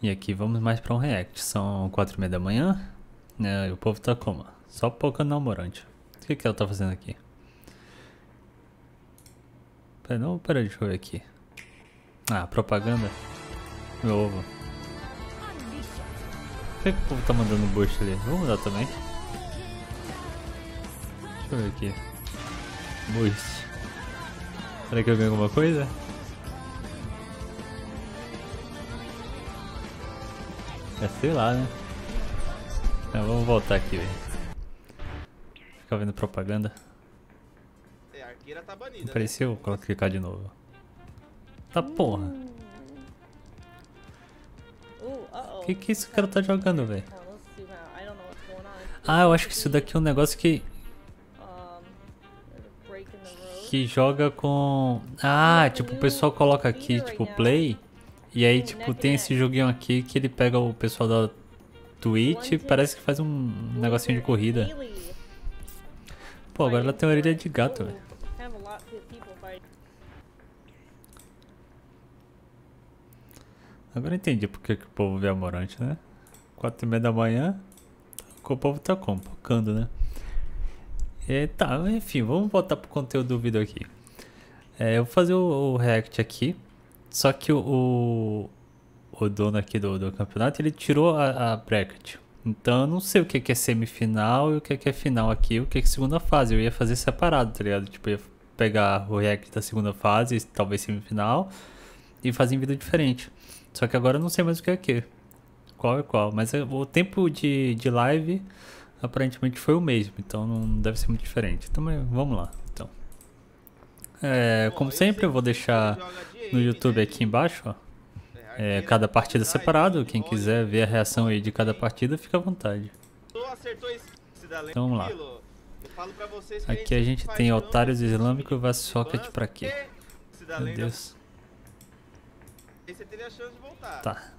E aqui vamos mais para um react. São 4:30 da manhã. E o povo tá como? Só pocando namorante. O que ela tá fazendo aqui? Pera, não, pera, deixa eu ver aqui. Ah, propaganda. Meu ovo. Por que o povo tá mandando boost ali? Vamos mudar também. Deixa eu ver aqui. Boost. Será que eu ganho alguma coisa? É, sei lá, né? Então, vamos voltar aqui, velho. Ficar vendo propaganda. É, a arqueira tá banida. Apareceu? Né? Vou clicar de novo. Tá porra. Que esse cara tá jogando, velho? Ah, eu acho que isso daqui é um negócio que joga com... Ah, tipo, o pessoal coloca aqui, tipo, play. E aí, tipo, tem esse joguinho aqui que ele pega o pessoal da Twitch, parece que faz um negocinho de corrida. Pô, agora ela tem orelha de gato, velho. Agora eu entendi porque que o povo vê amorante, né? 4:30 da manhã, o povo tá compocando, né? E, tá, enfim, vamos voltar pro conteúdo do vídeo aqui. Eu vou fazer o react aqui. Só que o dono aqui do campeonato, ele tirou a bracket. Então eu não sei o que é semifinal e o que é final aqui, o que é segunda fase. Eu ia fazer separado, tá ligado? Tipo, eu ia pegar o react da segunda fase, talvez semifinal, e fazer em vídeo diferente. Só que agora eu não sei mais o que é que. Qual é qual. Mas o tempo de live aparentemente foi o mesmo, então não deve ser muito diferente. Então vamos lá, então. Como sempre, eu vou deixar no YouTube aqui embaixo, ó, cada partida separado. Quem quiser ver a reação aí de cada partida, fica à vontade. Então vamos lá. Aqui a gente tem Qtaris Islamicos vs RocketPraQ. Meu Deus. Tá.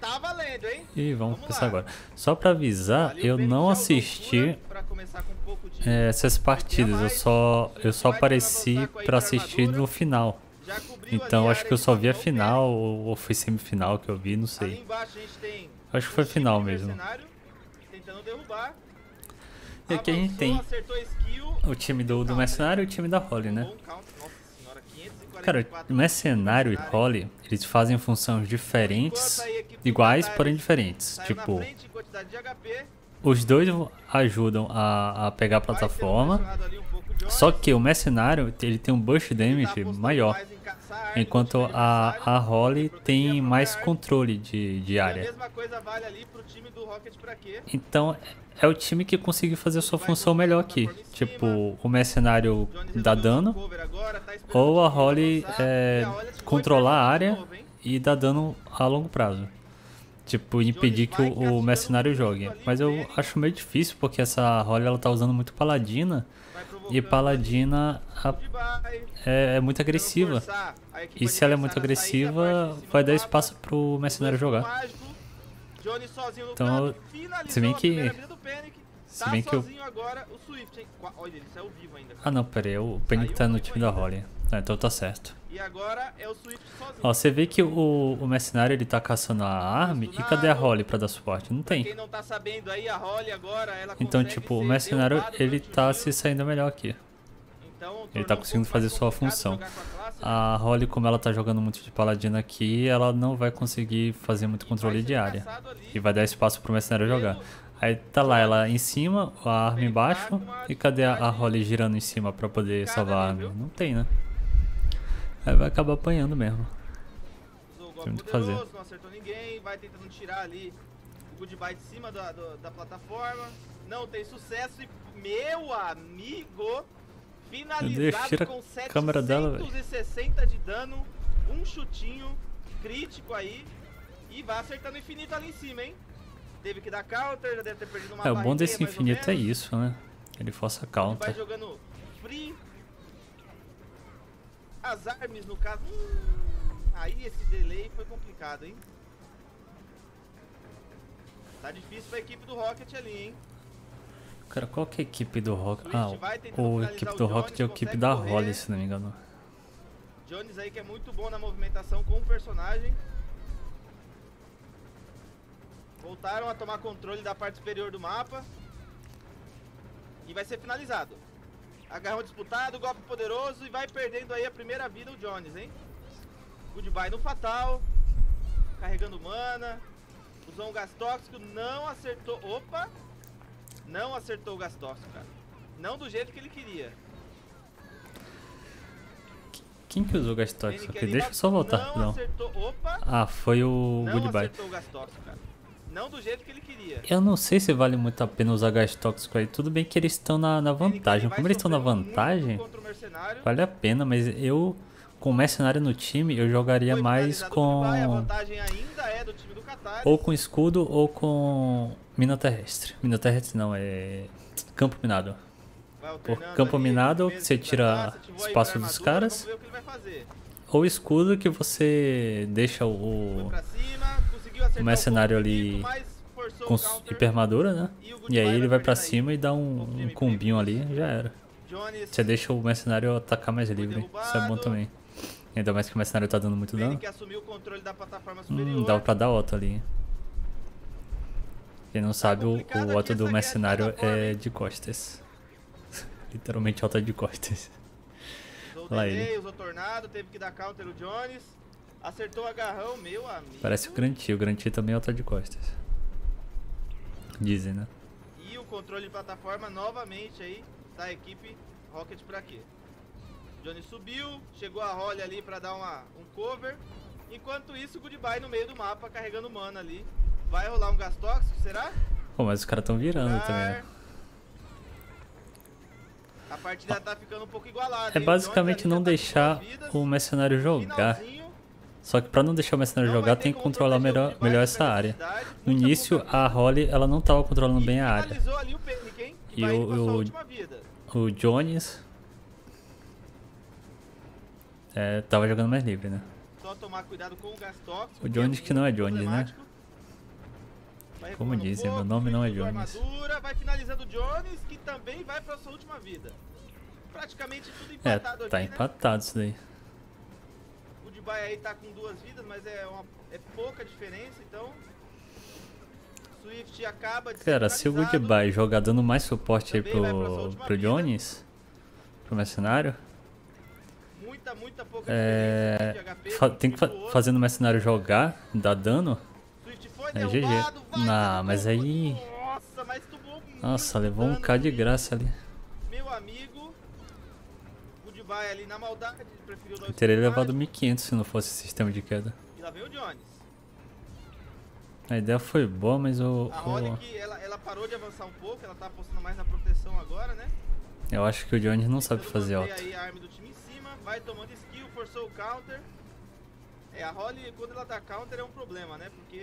Tá valendo, hein? E vamos começar agora. Só pra avisar, eu não assisti essas partidas, eu só apareci pra assistir no final. Então acho que eu só vi a final, ou foi semifinal que eu vi, não sei. Acho que foi final mesmo. E aqui a gente tem o time do Mercenário e o time da Holly, né? Cara, Mercenário e Holly, eles fazem funções diferentes, iguais, porém diferentes. Tipo, os dois ajudam a pegar a plataforma, só que o Mercenário, ele tem um burst damage maior, enquanto a Holly tem mais controle de área. Então, é o time que conseguiu fazer a sua função melhor aqui. Tipo, o Mercenário dá dano, ou a Holly controlar a área e dar dano a longo prazo. Tipo, impedir que o Mercenário jogue. Mas eu acho meio difícil, porque essa Holly, ela tá usando muito Paladina. E Paladina é muito agressiva. E se ela é muito agressiva, vai dar espaço pro Mercenário jogar. Então, se bem que eu... Ah não, pera aí, o Panic tá no time da Holly. Ah, então tá certo. Ó, você vê que o Mercenário, ele tá caçando a Army, e cadê a Holly pra dar suporte? Não tem. Então, tipo, o Mercenário, ele tá se saindo melhor aqui. Ele tá conseguindo fazer sua função. A Holly, como ela tá jogando muito de Paladina aqui, ela não vai conseguir fazer muito controle de área. E vai dar espaço pro Mercenário jogar. Aí tá lá ela em cima, a arma embaixo. E cadê a Holly girando em cima pra poder salvar a arma? Não tem, né? Aí vai acabar apanhando mesmo. Não tem muito o que fazer. Não acertou ninguém, vai tentando tirar ali o goodbye de cima da plataforma. Não tem sucesso e, meu amigo... Finalizado, tira com 760 de dano, um chutinho crítico aí, e vai acertando infinito ali em cima, hein? Teve que dar counter, já deve ter perdido uma barrinha. O bom desse infinito é isso, né? Ele força counter. Vai jogando free. As armas, no caso. Aí esse delay foi complicado, hein? Tá difícil pra equipe do Rocket ali, hein? Cara, qual que é a equipe do Rocket? Ah, a equipe do Rocket é a equipe da Holly, se não me engano. Jones aí que é muito bom na movimentação com o personagem. voltaram a tomar controle da parte superior do mapa. E vai ser finalizado. Agarrão disputado, golpe poderoso. E vai perdendo aí a primeira vida o Jones, hein? Goodbye no fatal. Carregando mana. Usou um gás tóxico, não acertou. Opa! Não acertou o gás tóxico, cara. Não do jeito que ele queria. Quem que usou o gás tóxico? Deixa eu só voltar. Não, não acertou. Opa! Ah, foi o Goodbye. Acertou o gás tóxico, cara. Não do jeito que ele queria. Eu não sei se vale muito a pena usar gás tóxico aí. Tudo bem que eles estão na vantagem. Como eles estão na vantagem, vale a pena, mas eu... Com mercenário no time, eu jogaria mais com... A vantagem ainda é do time do Qtaris. Ou com escudo ou com mina terrestre. Mina terrestre não, é campo minado. Campo minado, que você tira espaço dos caras. Ou escudo, que você deixa o mercenário ali com hipermadura, né? E aí ele vai pra cima e dá um combinho ali, já era. Você deixa o mercenário atacar mais livre, isso é bom também. Ainda mais que o mercenário tá dando muito dano. Dava pra dar Otto ali. Quem não sabe, o Otto do mercenário é de costas. Literalmente Otto é de costas. Lá ele. Usou tornado, teve que dar counter o Jones. Acertou o agarrão, meu amigo. Parece o Granty. O Granty também é Otto de costas. Dizem, né? E o controle de plataforma novamente aí da equipe RocketPraQ. Johnny subiu, chegou a Holly ali pra dar um cover. Enquanto isso, o Goodbye no meio do mapa, carregando mana ali. Vai rolar um gás tóxico, será? Pô, mas os caras tão virando também. A partida tá ficando um pouco igualada. É basicamente não deixar o mercenário jogar. Só que pra não deixar o mercenário jogar, tem que controlar melhor essa área. No início, a Holly, ela não tava controlando bem a área. E o Jones... É, tava jogando mais livre, né? Só tomar cuidado com o gás tóxico, o Jones que não é Jones, né? Como dizem, meu nome não é Jones. Vai finalizando o Jones, que também vai pra sua última vida. Praticamente tudo empatado. É, tá empatado isso daí. O Dubai aí tá com 2 vidas, mas é pouca diferença, então... Swift acaba de... Cara, se o Goodbye jogar dando mais suporte aí pro Jones, pro mercenário... Muita pouca diferença de HP, tem que fazer no mercenário jogar, dar dano. É GG. Ah, mas aí... Nossa, mas nossa, levou um K de graça ali. Meu amigo, Goodbye ali na maldade, preferiu não. Eu teria levado 1.500 se não fosse sistema de queda. E lá veio o Jones. A ideia foi boa, mas o... A Holly que ela parou de avançar um pouco, ela tá apostando mais na proteção agora, né? Eu acho que o Jones não sabe fazer alto. Vai tomando skill, forçou o counter. É, a Holly, quando ela dá counter, é um problema, né? Porque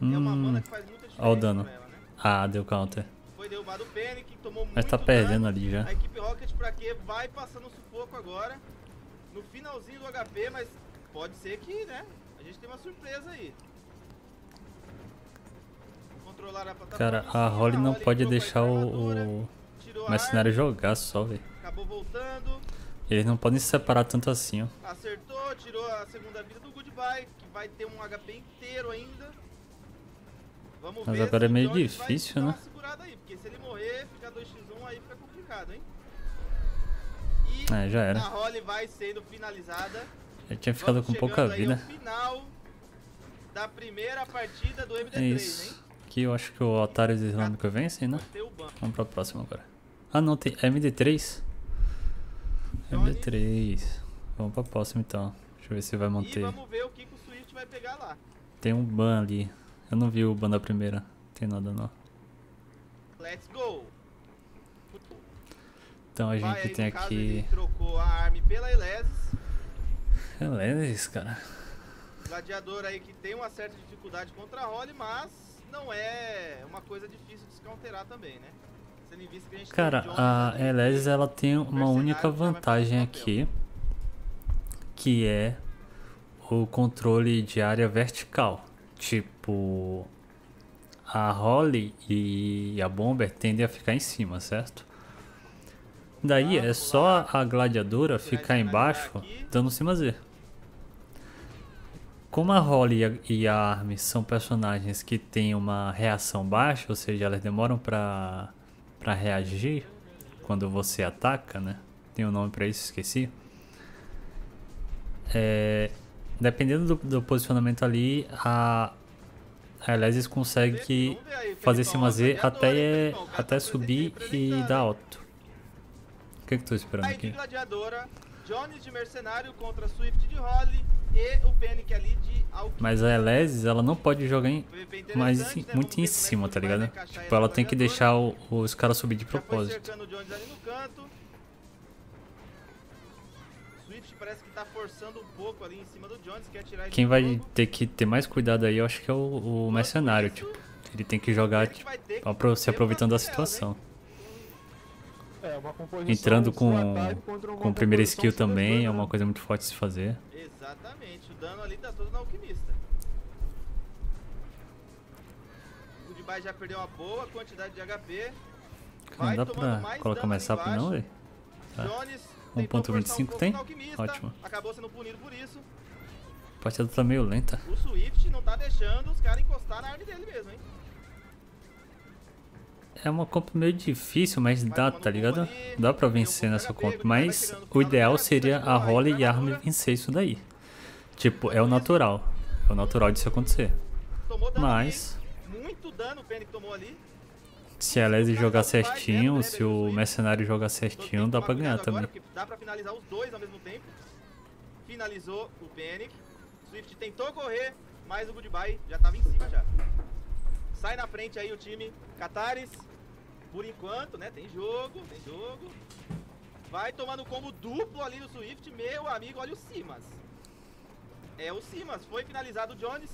é uma mana que faz muita diferença. Ó o dano. Ela, né? Ah, deu counter. Foi derrubado o Panic, tomou muito. Mas tá perdendo dano ali já. A equipe RocketPraQ vai passando um sufoco agora. No finalzinho do HP, mas pode ser que, né? A gente tem uma surpresa aí. Controlar a plataforma. Cara, a Holly não pode deixar o mercenário jogar só, velho. Acabou voltando. Eles não podem se separar tanto assim, ó. Acertou, tirou a segunda vida do Goodbye, que vai ter um HP inteiro ainda. Vamos ver. Mas agora é meio difícil, né? Aí, porque se ele morrer, ficar 2x1 aí fica complicado, hein? E já era. A Holly vai sendo finalizada. Já tinha ficado com pouca vida. Final da primeira partida do MD3, é isso. Hein? Aqui eu acho que o Qtaris Islamicos vence, né? Vamos pra próxima agora. Ah, não, tem MD3. MD3. Vamos pra próxima então. Deixa eu ver se vai manter. E vamos ver o que o Swift vai pegar lá. Tem um ban ali. Eu não vi o ban da primeira. Não tem nada não. Let's go. Então a gente tem aqui. Ele trocou a arma pela Elesis. Elesis, cara. Gladiador aí que tem uma certa dificuldade contra a Holly, mas não é uma coisa difícil de se counterar também, né? Cara, a Elesis ela tem uma única vantagem aqui, que é o controle de área vertical. Tipo, a Holly e a Bomber tendem a ficar em cima, certo? Daí é só a Gladiadora ficar embaixo dando cima Z. Como a Holly e a Armin são personagens que têm uma reação baixa, ou seja, elas demoram pra reagir quando você ataca, né? Tem um nome pra isso, esqueci. Dependendo do posicionamento ali, a Elezis consegue fazer esse mazer até subir e dar alto. O que é que eu tô esperando aqui? Mas a Elezis, ela não pode jogar muito em cima, tá ligado? Tipo, ela tem que deixar os caras subir de propósito. Quem vai ter que ter mais cuidado aí, eu acho que é o mercenário, tipo. Ele tem que jogar tipo, se aproveitando da situação. Entrando com o primeiro skill também é uma coisa muito forte de se fazer. Exatamente, o dano ali tá todo no alquimista. O de baixo já perdeu uma boa quantidade de HP. Não dá pra colocar mais rápido não, velho? Tá. 1.25 tem? Ótimo. Acabou sendo punido por isso. A partida tá meio lenta. O Swift não tá deixando os caras encostar na arma dele mesmo, hein? É uma comp meio difícil, mas dá, tá ligado? Dá pra vencer nessa comp, mas o ideal seria a Holly e a Armin vencer isso daí. Tipo, é o natural. É o natural disso acontecer. Mas se a Elezis jogar certinho, se o mercenário jogar certinho, dá pra ganhar também. Dá pra finalizar os dois ao mesmo tempo. Finalizou o Panic. Swift tentou correr, mas o Goodbye já tava em cima já. Sai na frente aí o time Qtaris, por enquanto, né? Tem jogo. Vai tomando combo duplo ali no Swift, meu amigo, olha o Simas. É o Simas, foi finalizado o Jones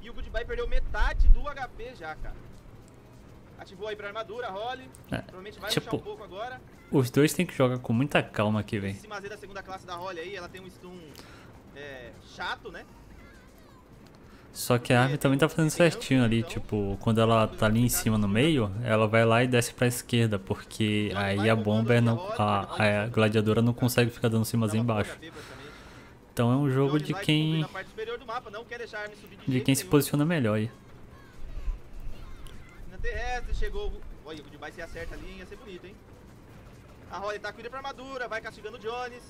e o Goodbye perdeu metade do HP já, cara. Ativou aí pra armadura, Holly, provavelmente vai puxar um pouco agora. Os dois tem que jogar com muita calma aqui, velho. Simas da segunda classe da Holly aí, ela tem um stun chato, né? Só que a Armin também tá fazendo certinho ali, tipo, quando ela tá ali em cima no meio, ela vai lá e desce pra esquerda, porque aí a bomba, a gladiadora não consegue ficar dando cimas embaixo. Então é um jogo de quem se posiciona melhor aí. Na terrestre chegou, olha, o Goodbye se acerta ali, ia ser bonito, hein? A Holly tá com ele pra armadura, vai castigando o Jones.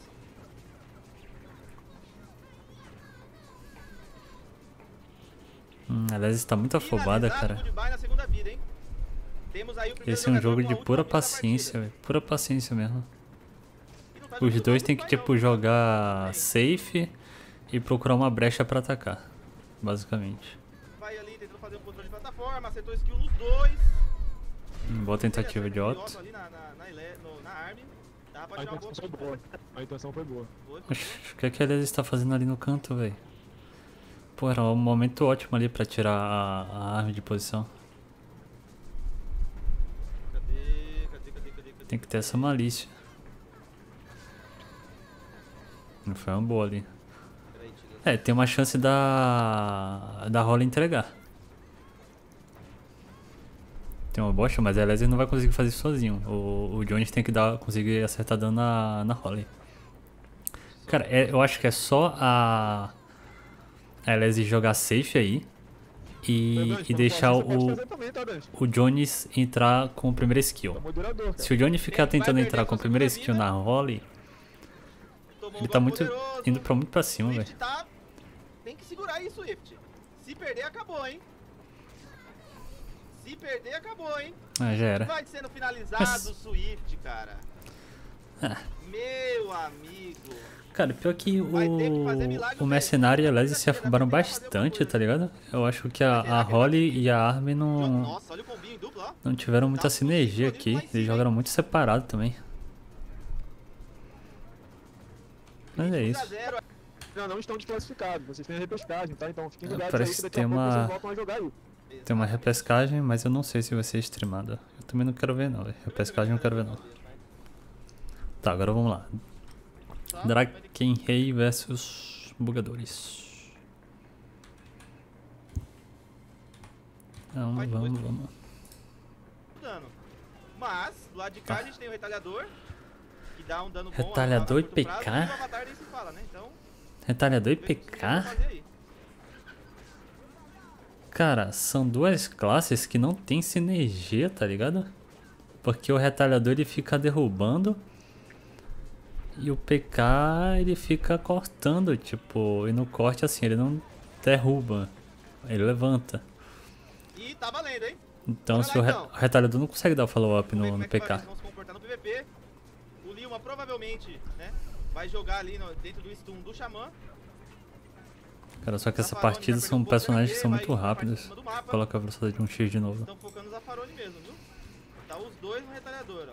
Aliás, está muito afobada, cara. Esse é um jogo de pura paciência, velho. Pura paciência mesmo. Os dois tem que, tipo, jogar safe e procurar uma brecha pra atacar, basicamente. Boa tentativa de Otto. A intenção foi boa. Oxe, o que é que a Aliás está fazendo ali no canto, velho? Pô, era um momento ótimo ali pra tirar a arma de posição. Cadê? Tem que ter essa malícia. Não foi uma boa ali. Tem uma chance da Holly entregar. Tem uma bocha, mas a Elezis não vai conseguir fazer isso sozinho. O Jones tem que conseguir acertar dano na Holly. Cara, eu acho que é só a Elezis jogar safe aí e deixar o Jones entrar com o primeiro skill. Se o Jones ficar tentando entrar com o primeiro skill na Holly, ele tá indo muito pra cima, velho. Tem que segurar aí, Swift. Se perder, acabou, hein? Já era. Vai sendo finalizado o Swift, cara. Meu amigo. Cara, pior que o mercenário e a Elezis se afobaram bastante, tá ligado? Eu acho que a Holly e a Armin não tiveram muita sinergia aqui. Eles jogaram muito separado também. Mas é isso. Não estão desclassificados, vocês têm repescagem, tá? Então fiquem ligados. Parece que tem uma repescagem, mas eu não sei se vai ser streamada. Eu também não quero ver não, velho. Repescagem eu não quero ver não. Tá, agora vamos lá. DrakenREI versus Bugadores. Então, vamos. Mas, do lado de cá a gente tem o retalhador, que dá um dano bom. Retalhador e PK? Retalhador e PK? Cara, são duas classes que não tem sinergia, tá ligado? Porque o retalhador ele fica derrubando e o PK ele fica cortando, tipo, e no corte assim, ele não derruba, ele levanta. E tá valendo, hein? Então, se o retalhador não consegue dar o follow-up no PK. O Lima provavelmente, né, vai jogar ali dentro do stun do Xamã. Cara, só que essa partida são personagens que são muito rápidos. Coloca a velocidade de 1x de novo. Estão focando o Zaffaroni mesmo, viu? Tá os dois no retalhador, ó.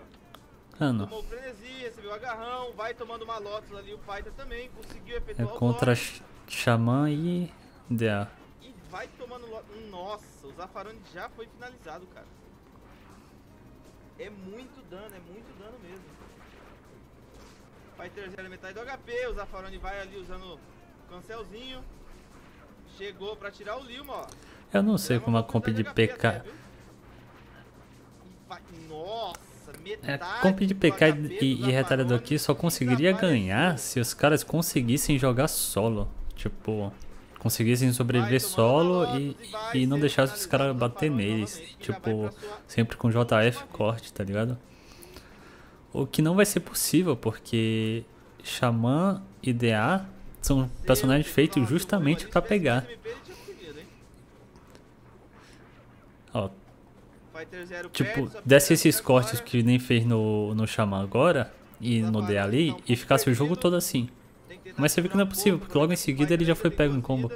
Ah, não. Tomou o frenesi, recebeu o agarrão, vai tomando uma Lotus ali, o Python também, conseguiu efetuar o contra Xamã e DA. E vai tomando Lotus. Nossa, o Zaffaroni já foi finalizado, cara. É muito dano mesmo. Python zero metade do HP, o Zaffaroni vai ali usando o cancelzinho. Chegou pra tirar o Lima, ó. Eu não sei como a comp de PK... Até, nossa, metade comp de PK e retalhador aqui só conseguiria ganhar se os caras conseguissem jogar solo. Tipo, conseguissem sobreviver solo e não deixassem os caras bater neles. Tipo, sempre com JF corte, tá ligado? O que não vai ser possível, porque Xamã e DA são personagens feitos justamente pra pegar. Ó. Tipo, desse esses cortes que nem fez no Xamã agora e no DA ali e ficasse o jogo todo assim. Mas você vê que não é possível, porque logo em seguida ele já foi pego em combo.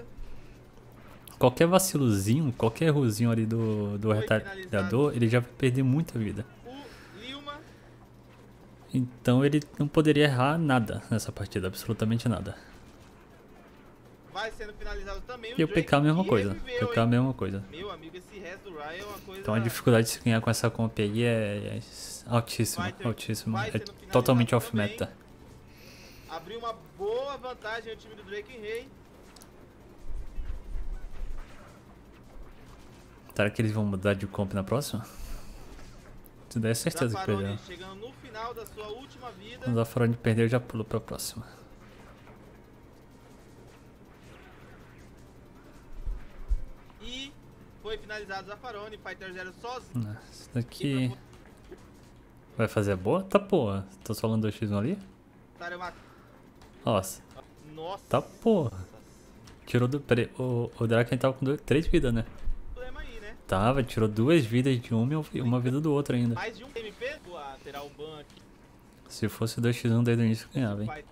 Qualquer vacilozinho, qualquer errozinho ali do retalhador, ele já vai perder muita vida. Então ele não poderia errar nada nessa partida, absolutamente nada. Vai sendo finalizado também, e o PK a mesma coisa. PK a mesma coisa. Meu amigo, esse resto do Ryan é uma coisa. Então a dificuldade de se ganhar com essa comp aí é altíssima, altíssima. É totalmente off meta. Abriu uma boa vantagem ao time do DrakenREI. Será que eles vão mudar de comp na próxima? Se der certeza que perdeu. Quando o Zaffaroni perdeu, já pulou pra próxima. E foi finalizado o Zaffaroni, Python zero sozinho. Isso daqui vai fazer a boa? Tá porra. Tô solando 2x1 ali? Nossa. Nossa. Tá porra. Tirou do pre... O Draken tava com 3 vidas, né? Tava, tirou 2 vidas de um e uma vida do outro ainda. Mais de um MP? Terá o ban aqui. Se fosse 2x1 desde o início ganhava, hein?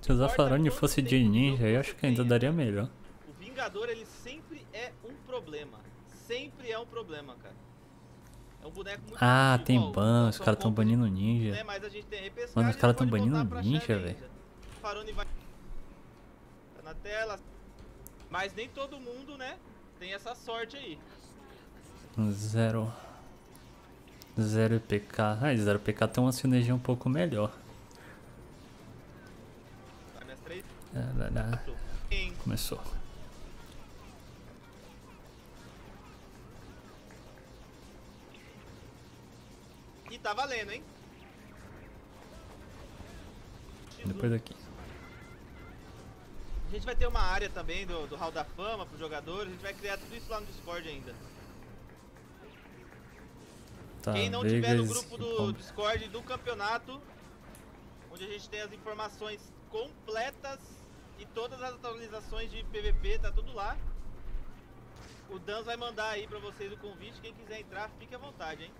Se o Zaffaroni fosse de ninja, eu acho que ainda daria melhor. O Vingador, ele sempre é um problema. Sempre é um problema, cara. É um boneco muito... Ah, tem ban, os caras tão banindo ninja. Mano, os caras tão banindo ninja, velho. Zaffaroni vai... na tela, mas nem todo mundo, né, tem essa sorte aí. Zero PK, ah, zero PK tem uma sinergia um pouco melhor. Começou. E tá valendo, hein? Depois daqui. A gente vai ter uma área também do Hall da Fama para os jogadores, a gente vai criar tudo isso lá no Discord ainda. Tá, quem não tiver no grupo do Discord do campeonato, onde a gente tem as informações completas e todas as atualizações de PVP, tá tudo lá. O Danz vai mandar aí para vocês o convite, quem quiser entrar, fique à vontade, hein.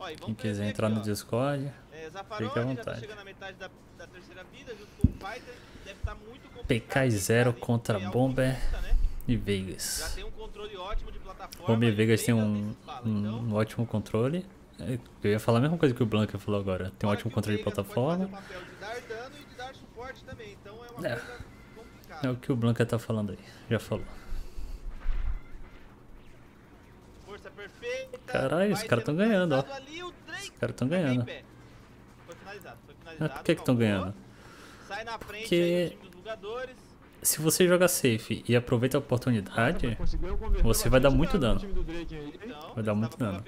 Ó, e vamos quem quiser entrar aqui, no Discord, Zaffaroni fique à vontade. Já tá chegando na metade da terceira vida, junto com o Python, deve estar muito complicado. PK 0 contra Bomber e Vegas. Já tem um controle ótimo de plataforma. Bomber e Vegas tem um ótimo controle. Eu ia falar a mesma coisa que o Blanca falou agora. Tem um ótimo controle de plataforma. É o que o Blanca tá falando aí, já falou. Caralho, os caras estão ganhando, ó. Os caras estão ganhando. Mas por que estão ganhando? Porque se você joga safe e aproveita a oportunidade, você vai dar muito dano. Vai dar muito dano.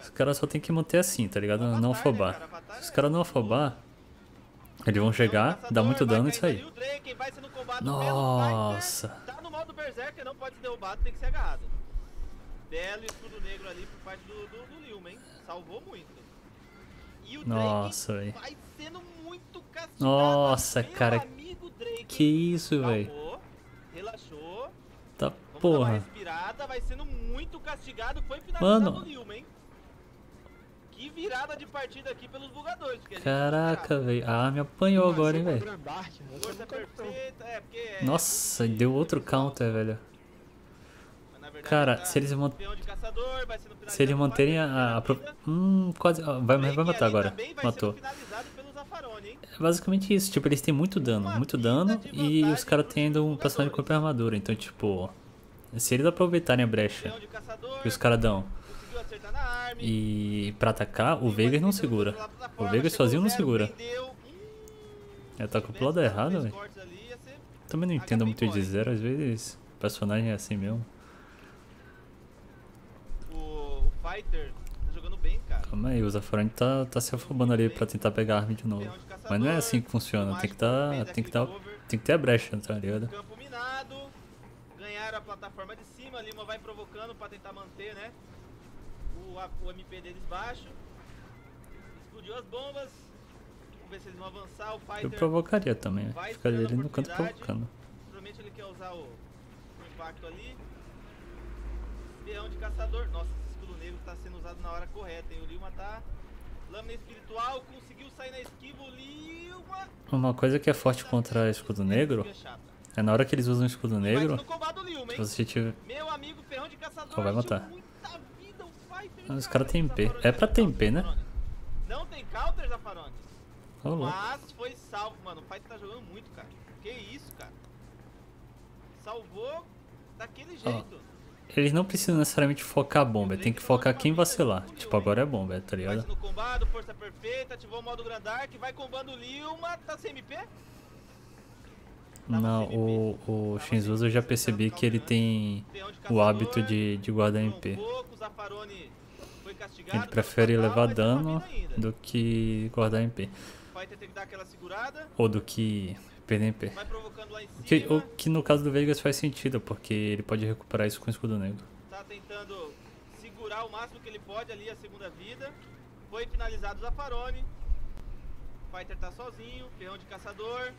Os caras só tem que manter assim, tá ligado? Não afobar. Se os caras não afobar, Eles vão chegar, dar muito dano e sair. Nossa. Tá no modo berserker, não pode ser derrubado, tem que ser agarrado. Belo escudo negro ali por parte do Lilma, hein? Salvou muito. E o nossa, velho. Vai sendo muito castigado. Nossa, cara. Que isso, velho. Relaxou. Tá porra. Respirada, vai sendo muito castigado. Foi finalizado o Lilma, hein? Que virada de partida aqui pelos bugadores. Caraca, velho. Ah, me apanhou agora, hein, velho. Nossa, deu outro counter, velho. Cara, se eles manterem a... quase... Vai matar agora. Matou. É basicamente isso. Tipo, eles têm muito dano. Muito dano. E os caras têm ainda um personagem com armadura. Então, tipo... Se eles aproveitarem a brecha que os caras dão... E pra atacar, o Veigar não segura. O Veigar sozinho não segura. Ataca pro lado errado, velho. Também não entendo muito de zero. Às vezes, o personagem é assim mesmo. O Fighter tá jogando bem, cara. Calma aí, o Zafarani tá se afobando ali pra tentar pegar a arma de novo. Mas não é assim que funciona. Tem que ter a brecha, tá ligado? Campo minado. Ganharam a plataforma de cima. Lima vai provocando pra tentar manter, né? O MP deles baixo. Explodiu as bombas. Vamos ver se eles vão avançar. O Fighter eu provocaria também. Ficaria ali no canto provocando. Provavelmente ele quer usar o impacto ali. Peão de caçador. Nossa, esse escudo negro tá sendo usado na hora correta, hein? O Lilma tá... Lâmina espiritual. Conseguiu sair na esquiva. O Lilma... Uma coisa que é forte contra escudo negro... É na hora que eles usam o escudo negro... Lilma, se você tiver... Meu amigo, peão de caçador... Vai matar. Os caras tem MP. É pra ter MP, né? Não tem counter, Zafarone. Mas foi salvo, mano. O pai tá jogando muito, cara. Que isso, cara. Salvou daquele jeito. Eles não precisam necessariamente focar a bomba. Tem que focar quem vacilar. Tipo, agora é bomba, tá ligado? No combado, força perfeita. Ativou o modo Grandark. Vai combando o Lilma. Tá sem MP? Não, o Shinzuza eu já percebi que ele tem o hábito de guardar MP. Ele prefere levar dano do que guardar MP. Ou do que perder MP. O que no caso do Vegas faz sentido, porque ele pode recuperar isso com o escudo negro. Tá tentando segurar o máximo que ele pode ali a segunda vida. Foi finalizado o Zafarone. O Fighter tá sozinho, peão de caçador.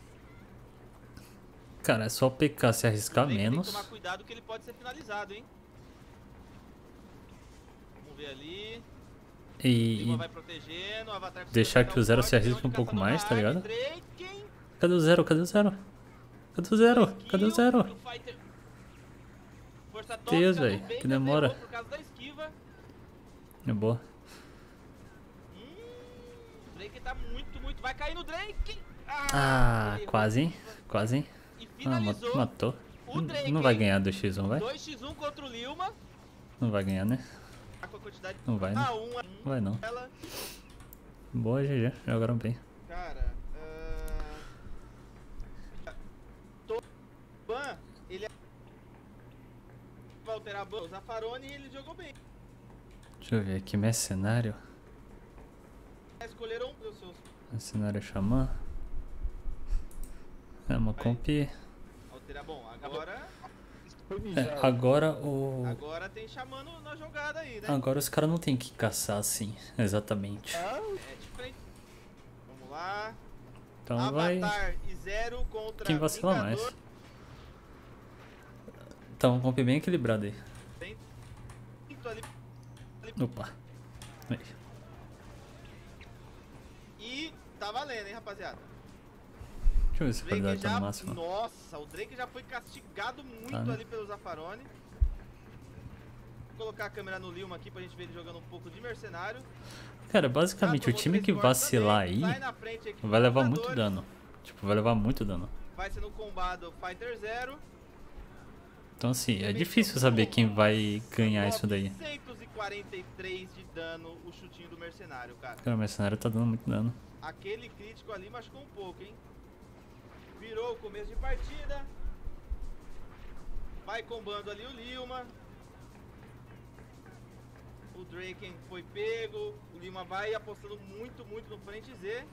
Cara, é só PK se arriscar menos. Tem que tomar cuidado que ele pode ser finalizado, hein? Vamos ver ali. E vai protegendo, o avatar deixar que o Zero se arrisque um pouco mais, tá ligado? Cadê o Zero? Cadê o Zero? Cadê o Zero? Cadê o Zero? Deus, velho, que demora. É boa. O Drake tá muito. Vai cair no Drake! Ah, quase, hein? Quase, hein? Ah, matou. Não vai ganhar 2x1, vai? 2x1 contra o Lilma. Não vai ganhar, né? Não vai, né? Não vai, não. Boa, GG. Jogaram bem. Cara, Ban, ele vai alterar o Zafarone e ele jogou bem. Deixa eu ver aqui. Mercenário. Escolheram um dos seus. Mercenário Xamã. É uma comp. Bom, agora... É, agora o... Agora tem Xamã na jogada aí, né? Agora os caras não tem que caçar assim, exatamente. É diferente. Vamos lá. Então Avatar vai... Zero contra quem vacila mais. Então, um comp bem equilibrado aí. Opa. E tá valendo, hein, rapaziada? Deixa eu ver se a qualidade tá no máximo. Nossa, o Drake já foi castigado muito ali pelo Zafarone. Vou colocar a câmera no Lilma aqui pra gente ver ele jogando um pouco de mercenário. Cara, basicamente o time que vacilar aí vai levar muito dano. Tipo, vai levar muito dano. Vai ser no combado Fighter Zero. Então assim, é difícil saber quem vai ganhar isso daí. 143 de dano o chutinho do mercenário, cara. Cara, o mercenário tá dando muito dano. Aquele crítico ali machucou um pouco, hein? Virou o começo de partida. Vai combando ali o Lilma. O Draken foi pego. O Lilma vai apostando muito no frente Z.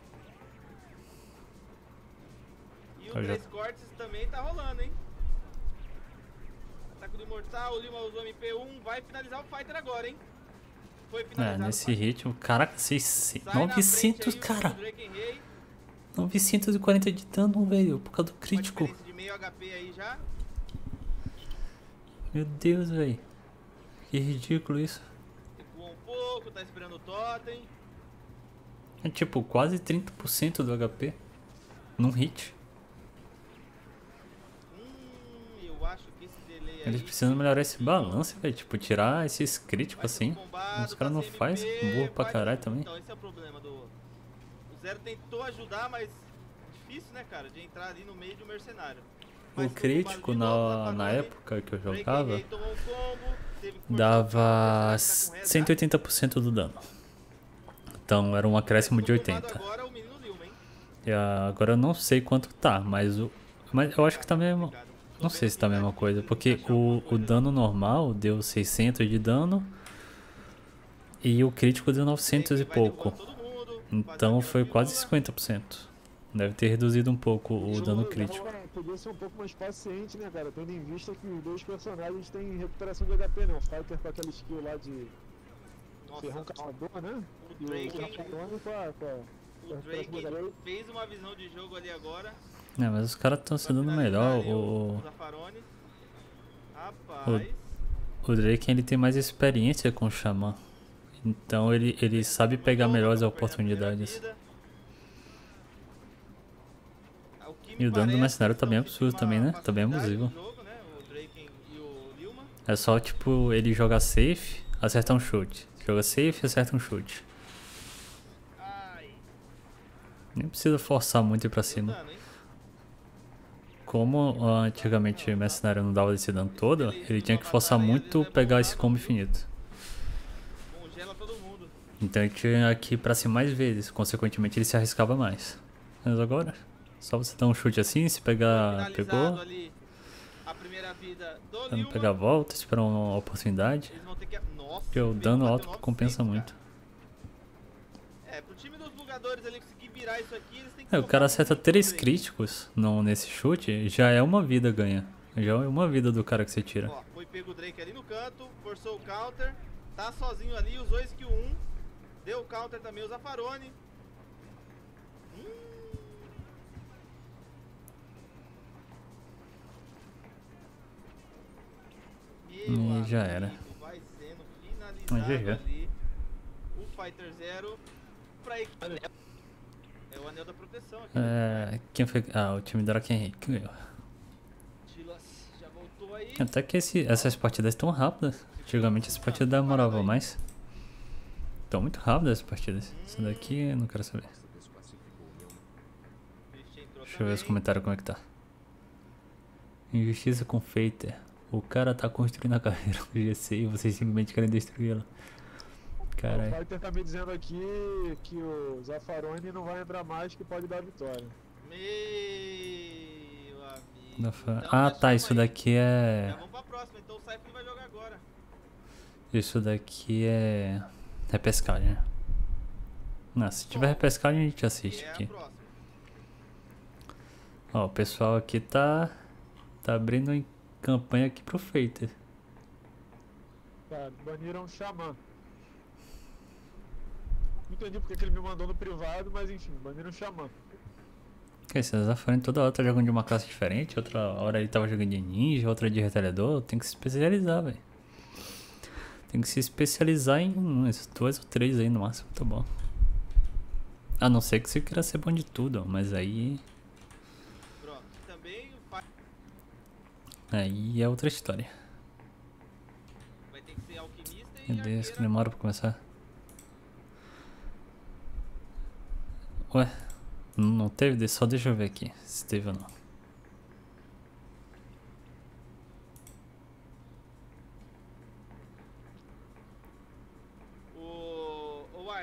E o 3 cortes também tá rolando, hein? Ataque do Imortal, o Lima usou MP1, vai finalizar o Fighter agora, hein? Foi finalizado. É, nesse ritmo, caraca, 900, cara. 940 de dano, velho, por causa do crítico. De meio HP aí já. Meu Deus, velho. Que ridículo isso. Recuou um pouco, tá esperando o totem. É tipo, quase 30% do HP. Num hit. Eu acho que esse delay aí... Eles precisam melhorar esse balance, velho. Tipo, tirar esses críticos assim. Bombado, os caras não fazem burro pra caralho também. Então, esse é o problema do... O Zero tentou ajudar, mas... Difícil, né, cara? De entrar ali no meio de um mercenário. O crítico, na época que eu jogava, dava 180% do dano. Então era um acréscimo de 80. E agora eu não sei quanto tá, mas eu acho que tá mesmo... Não sei se tá a mesma coisa, porque o dano normal deu 600 de dano e o crítico deu 900 e pouco. Então foi quase 50%. Deve ter reduzido um pouco o dano crítico. Podia ser um pouco mais paciente, né, cara? Tendo em vista que os dois personagens têm recuperação de HP, né? O Fighter com aquela skill lá de ferrão calador, né? E o Rapadone com a recuperação de HP. Fez uma visão de jogo ali agora. É, mas os caras estão se dando melhor. O Draken, ele tem mais experiência com o Xamã. Então ele sabe pegar melhor as oportunidades. E o dano do mercenário tá bem absurdo também, né? Tá bem abusivo. É só, tipo, ele jogar safe, acertar um chute. Joga safe, acerta um chute. Nem precisa forçar muito ir pra cima. Como antigamente o mercenário não dava esse dano todo, ele tinha que forçar muito pegar esse combo infinito. Então ele tinha que ir pra cima mais vezes, consequentemente ele se arriscava mais. Mas agora... Só você dar um chute assim, se pegar, pegou. Pra não pegar, volta, esperar uma oportunidade. Porque o dano alto compensa muito. O cara acerta 3 críticos nesse chute, já é uma vida ganha. Já é uma vida do cara que você tira. Foi pego o Drake ali no canto, forçou o counter, tá sozinho ali, usou skill 1, deu o counter também, o Zaffaroni. E já era. Mas GG. Quem foi? Ah, o time da DrakenREI ganhou. Até que essas partidas estão rápidas. Antigamente as partidas demoravam mais. Estão muito rápidas as partidas. Essa daqui eu não quero saber. Deixa eu ver os comentários como é que tá. Injustiça com Fater. O cara tá construindo a carreira do GC e vocês simplesmente querem destruí-la. Caralho. O Fighter tá me dizendo aqui que o Zaffaroni não vai entrar mais, que pode dar vitória. Meu amigo. Ah, tá, isso daqui é... Vamos pra próxima, então o Saifun vai jogar agora. Isso daqui é... repescagem, né? Não, se tiver repescagem a gente assiste aqui. Ó, o pessoal aqui tá abrindo em campanha aqui pro Fater. Tá, baniram o Xamã. Não entendi porque que ele me mandou no privado, mas enfim, baniram o Xamã. Esse Zaffaroni toda hora tá jogando de uma classe diferente, outra hora ele tava jogando de ninja, outra de retalhador. Tem que se especializar, velho. Tem que se especializar em umas 2 ou 3 aí no máximo, tá bom. A não ser que você queira ser bom de tudo, mas aí... Aí é outra história. Meu Deus, que demora pra começar. Ué, não teve? Só deixa eu ver aqui se teve ou não.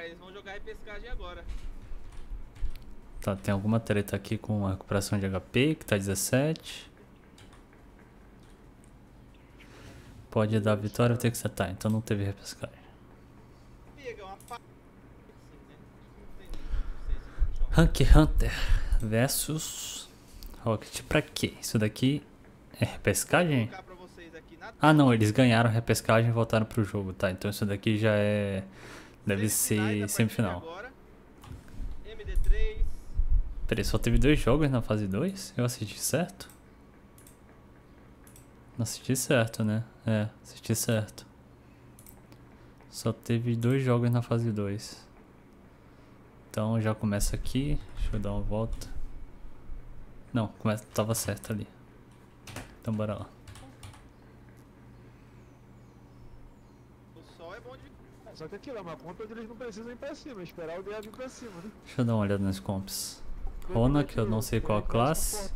Eles vão jogar repescagem agora. Tá, tem alguma treta aqui com a recuperação de HP que tá 17. Pode dar vitória ou ter que acertar, então não teve repescagem. RankHunter versus RocketPraQ. Isso daqui é repescagem? Ah não, eles ganharam a repescagem e voltaram pro jogo, tá? Então isso daqui já é... deve ser semifinal. Peraí, só teve 2 jogos na fase 2? Eu assisti certo? Não assisti certo, né? É, assisti certo. Só teve 2 jogos na fase 2. Então já começa aqui. Deixa eu dar uma volta. Não, começa, tava certo ali. Então bora lá. Só que aquilo é uma compra que eles não precisam ir pra cima, esperar o DA vir pra cima, né? Deixa eu dar uma olhada nas comps. Rona, que eu não sei qual classe.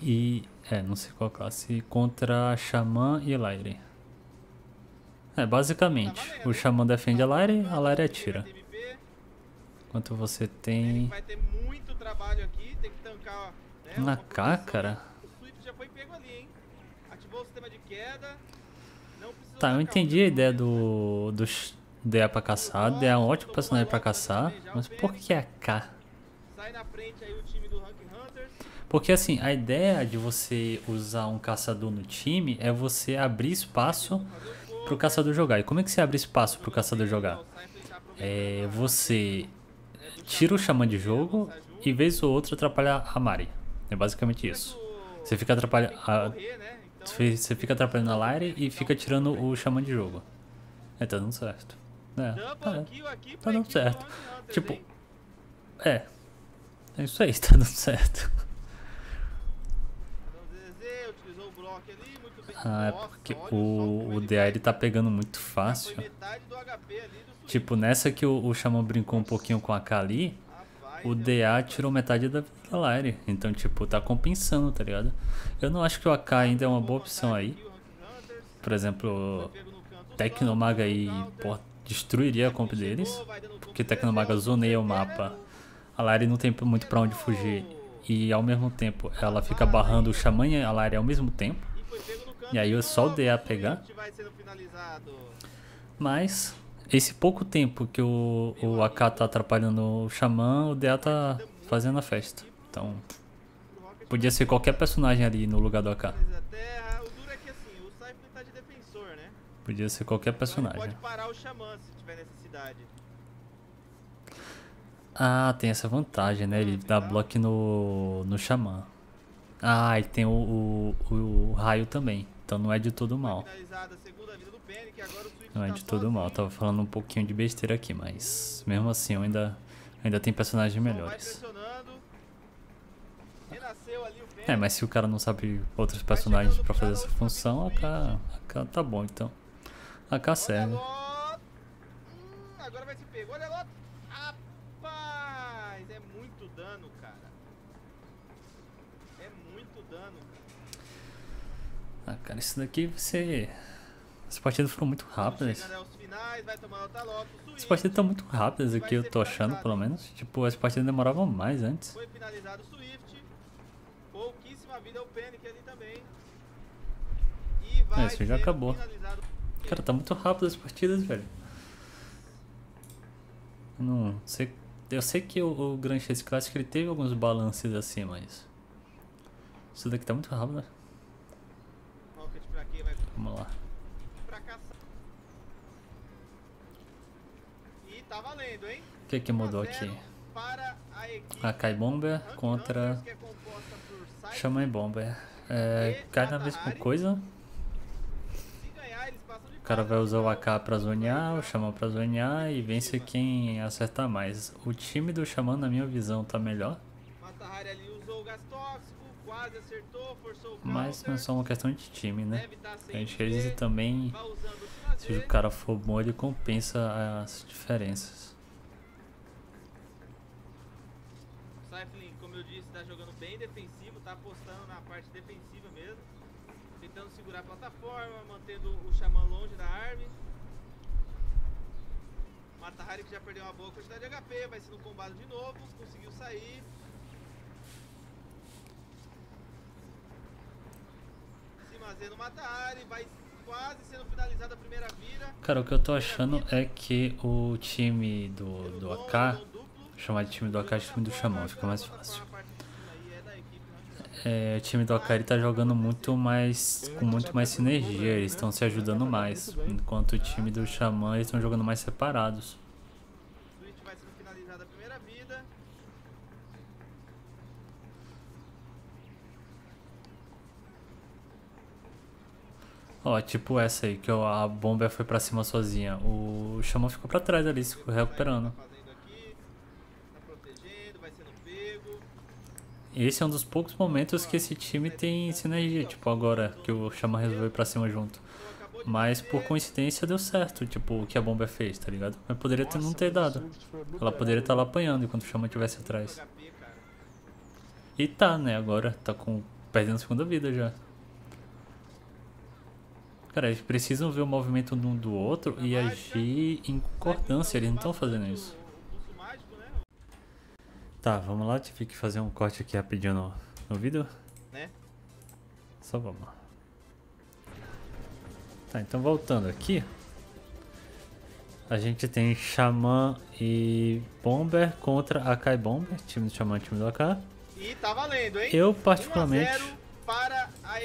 E... é, não sei qual classe. Contra Xamã e Lyre. É, basicamente, o Xamã defende a Lyre atira. Enquanto você tem... na K, cara? Tá, eu entendi a ideia do DA pra caçar. DA é um ótimo personagem pra caçar. Mas por que a K? Porque assim, a ideia de você usar um caçador no time é você abrir espaço pro caçador jogar. E como é que você abre espaço pro caçador jogar? É, você tira o xamã de jogo e vez ou outra atrapalha a Mari. É basicamente isso. Você fica atrapalhando a Lyre e fica tirando o xamã de jogo. É, tá dando certo. É, tá dando certo. Tipo, é isso aí, tá dando certo. Ah, é porque o DA ele tá pegando muito fácil. Tipo, nessa que o xamã brincou um pouquinho com a K ali, o DA tirou metade da Lyre. Então, tipo, tá compensando, tá ligado? Eu não acho que o AK ainda é uma boa opção aí. Por exemplo, Tecnomaga aí, pô, destruiria a comp deles. Porque Tecnomaga zoneia o mapa. A Lyre não tem muito pra onde fugir. E ao mesmo tempo, ela fica barrando o xamã e a Lyre ao mesmo tempo. E aí é só o DA pegar. Mas... esse pouco tempo que o AK tá atrapalhando o xamã, o DA tá fazendo a festa. Então, podia ser qualquer personagem ali no lugar do AK. Podia ser qualquer personagem. Ah, tem essa vantagem, né? Ele dá bloco no xamã. Ah, e tem o raio também. Então não é de todo mal. Não é de todo mal, tava falando um pouquinho de besteira aqui, mas mesmo assim eu ainda tem personagens melhores. É, mas se o cara não sabe outros personagens pra fazer essa função, a K tá bom, então. A K serve. Agora vai se pegar, olha lá. Rapaz, é muito dano, cara. É muito dano, cara. Ah, cara, isso daqui você... as partidas foram muito rápidas. As partidas estão muito rápidas aqui, eu tô achando, pelo menos. Tipo, as partidas demoravam mais antes. É, isso já acabou. Cara, tá muito rápido as partidas, velho. Não sei, eu sei que o Grand Chase Classic ele teve alguns balances assim, mas isso daqui tá muito rápido. Vamos lá. Tá valendo, hein? O que mudou aqui? A Kai Bomber contra Xamã e Bomber. É, cai na mesma coisa. O cara vai usar o AK pra zonear, o Xamã pra zonear e vence quem acertar mais. O time do Xamã, na minha visão, tá melhor. Mas não é só uma questão de time, né? A gente também... se o cara for bom, ele compensa as diferenças. O Cypherlin, como eu disse, tá jogando bem defensivo, tá apostando na parte defensiva mesmo. Tentando segurar a plataforma, mantendo o xamã longe da árvore. Matahari, que já perdeu uma boa quantidade de HP, vai sendo combado de novo, conseguiu sair. Se fazendo Matahari, vai... quase sendo finalizada a primeira vira. Cara, o que eu tô achando é que o time do AK, chamar de time do AK é time do xamã, fica mais fácil. o time do Akari tá jogando muito mais, com muito mais sinergia, eles estão se ajudando mais, enquanto o time do Xamã eles estão jogando mais separados. Ó, tipo essa aí, que a bomba foi pra cima sozinha. O Xamã ficou pra trás ali, se recuperando. Esse é um dos poucos momentos que esse time tem sinergia, tipo agora, que o Xamã resolveu ir pra cima junto. Mas por coincidência deu certo, tipo, o que a bomba fez, tá ligado? Mas poderia ter, não ter dado. Ela poderia estar lá apanhando enquanto o Xamã estivesse atrás. E tá, né, agora tá perdendo a segunda vida já. Cara, eles precisam ver o movimento um do outro e agir em concordância, eles não estão fazendo isso. Tá, vamos lá, tive que fazer um corte aqui rapidinho no vídeo. Né? Só vamos lá. Tá, então voltando aqui. A gente tem Xamã e Bomber contra Akai Bomber, time do Xamã e time do Akai. E tá valendo, hein?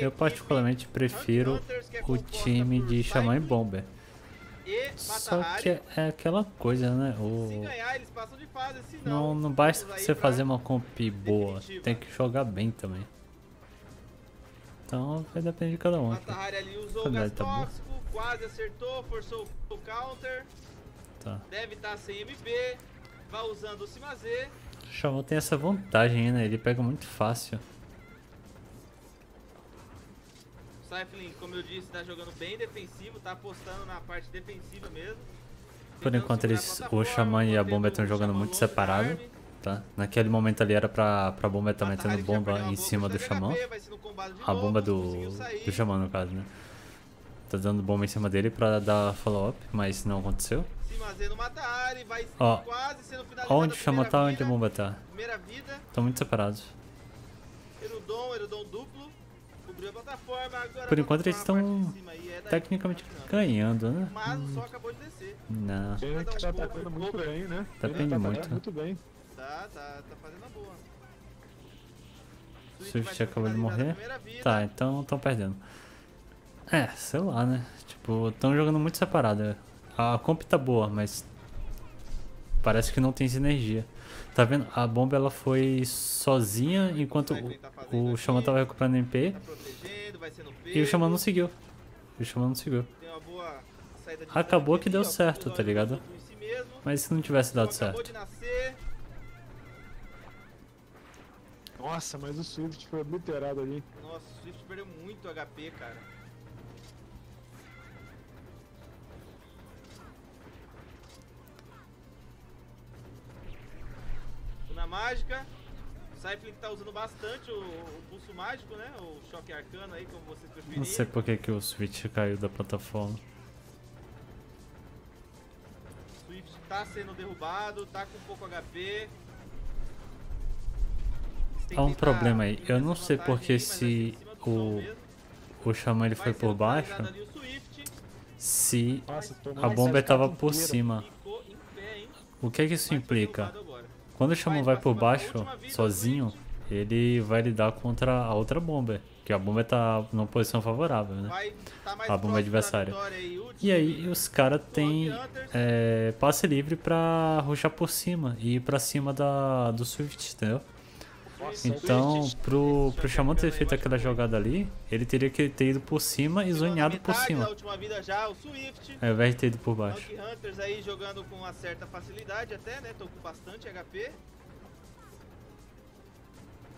Eu particularmente prefiro o time de Xamã e Bomber. Só que é aquela coisa, né? Não basta você fazer uma comp boa, tem que jogar bem também. Então vai depender de cada um. Quase acertou, forçou o counter. Deve estar sem MP, vai usando o Sima Z. O Xamã tem essa vantagem, né? Ele pega muito fácil. O Cyphlin, como eu disse, tá jogando bem defensivo, tá apostando na parte defensiva mesmo. Por enquanto eles, o Xamã e a Bomba estão jogando muito separado, tá? Naquele momento ali era pra Bomba também tendo bomba em cima do Xamã. A bomba do Xamã no caso, né? Tá dando bomba em cima dele pra dar follow-up, mas não aconteceu. Ó, onde o Xamã tá, onde a Bomba tá. Estão muito separados. Erudon duplo. Por enquanto eles estão tecnicamente ganhando, né? Mas só acabou de descer. Não. Tá pegando muito bem, né? Tá pegando muito bem. Tá fazendo a boa. O Swift acabou de morrer. Tá, então estão perdendo. É, sei lá, né? Tipo, estão jogando muito separado. A comp tá boa, mas parece que não tem sinergia. Tá vendo? A bomba ela foi sozinha enquanto o Xamã tava recuperando MP. E o Xamã não seguiu. Acabou que deu certo, tá ligado? Mas se não tivesse dado certo. Nossa, mas o Swift foi obliterado ali. Nossa, o Swift perdeu muito HP, cara. Na mágica, o Cyphlin tá usando bastante o pulso mágico, né? O choque arcano aí, como vocês preferirem. Não sei porque que o Swift caiu da plataforma. O Swift tá sendo derrubado, tá com pouco HP. Há um problema aí, eu não sei porque se o Xamã ele foi por baixo, se a bomba tava por cima. O que é que isso implica? Quando o Xamã vai por baixo, sozinho, ele vai lidar contra a outra bomba, que a bomba tá numa posição favorável, né? A bomba adversária. E aí os caras têm passe livre pra rushar por cima e ir pra cima do Swift, entendeu? Então, pro Xamã ter feito aquela jogada ali, ele teria que ter ido por cima e zoneado por cima, ao invés de ter ido por baixo. RankHunters aí jogando com uma certa facilidade até, né? Tô com bastante HP.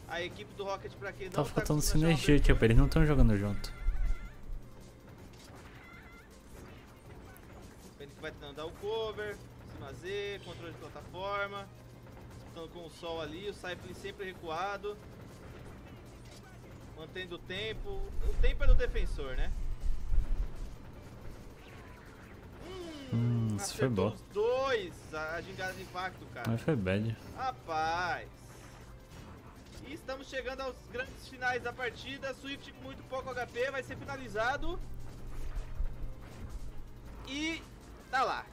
A equipe do RocketPraQ não tá faltando sinergia, tipo, eles não estão jogando junto. Ele vai tentando dar o cover, Sima Z, controle de plataforma. Com o sol ali, o Cypher sempre recuado, mantendo o tempo é do defensor, né? Isso foi bom. Os dois, a gingada de impacto, cara. Mas foi bad. Rapaz. E estamos chegando aos grandes finais da partida, Swift com muito pouco HP, vai ser finalizado. E tá lá.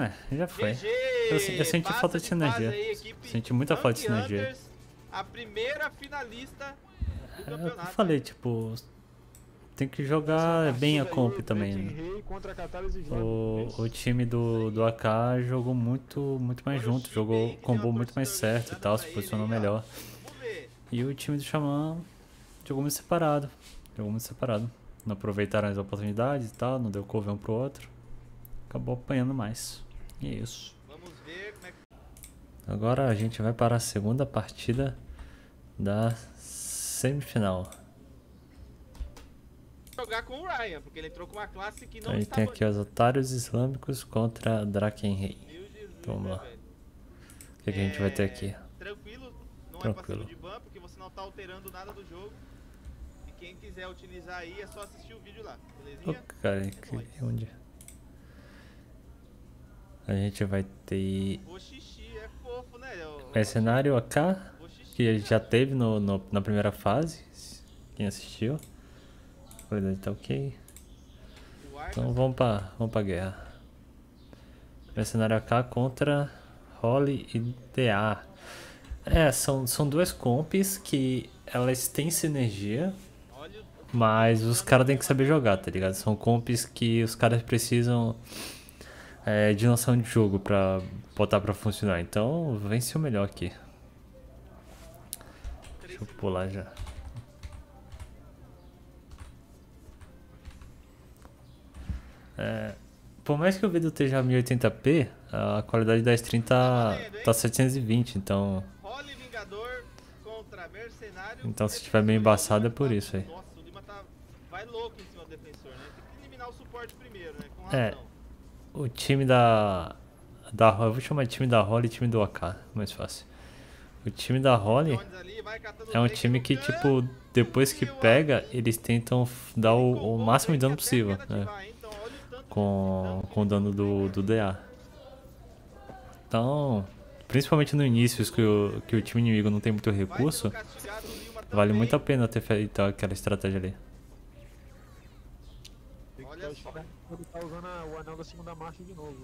É, já foi. Eu senti falta de sinergia. Senti muita falta de sinergia. A primeira finalista eu falei, tipo, tem que jogar bem a comp também, né? O time do AK jogou muito mais junto, jogou combo muito mais certo e tal, se posicionou melhor. E o time do Xamã jogou muito separado, não aproveitaram as oportunidades e tal, não deu cover um pro outro, acabou apanhando mais. E é isso. Agora a gente vai para a segunda partida da semifinal. Jogar com o Ryan, porque ele entrou com uma classe que não. Aí tem aqui os Qtaris Islamicos contra DrakenREI. Vamos lá. O que a gente vai ter aqui? Tranquilo, não é passivo de ban, porque você não tá alterando nada do jogo. E quem quiser utilizar aí é só assistir o vídeo lá, belezinha? Oh, cara, que onde é? A gente vai ter mercenário AK, que já teve na primeira fase, quem assistiu. Tá ok. Então vamos pra guerra. Mercenário AK contra Holly e DA. É, são duas comps que elas têm sinergia, mas os caras têm que saber jogar, tá ligado? São comps que os caras precisam... de noção de jogo pra botar pra funcionar, então vence o melhor aqui. Deixa eu pular já. Por mais que o vídeo esteja 1080p, a qualidade da stream tá 720, então... Então se estiver meio embaçado é por isso aí. O time da eu vou chamar de time da Holly e time do AK, mais fácil. O time da Holly é um time que, tipo, depois que pega, eles tentam dar o máximo de dano possível, né? Com o dano do DA. Então, principalmente no início, que o time inimigo não tem muito recurso, vale muito a pena ter feito aquela estratégia ali. Ele tá usando o anel da segunda marcha de novo.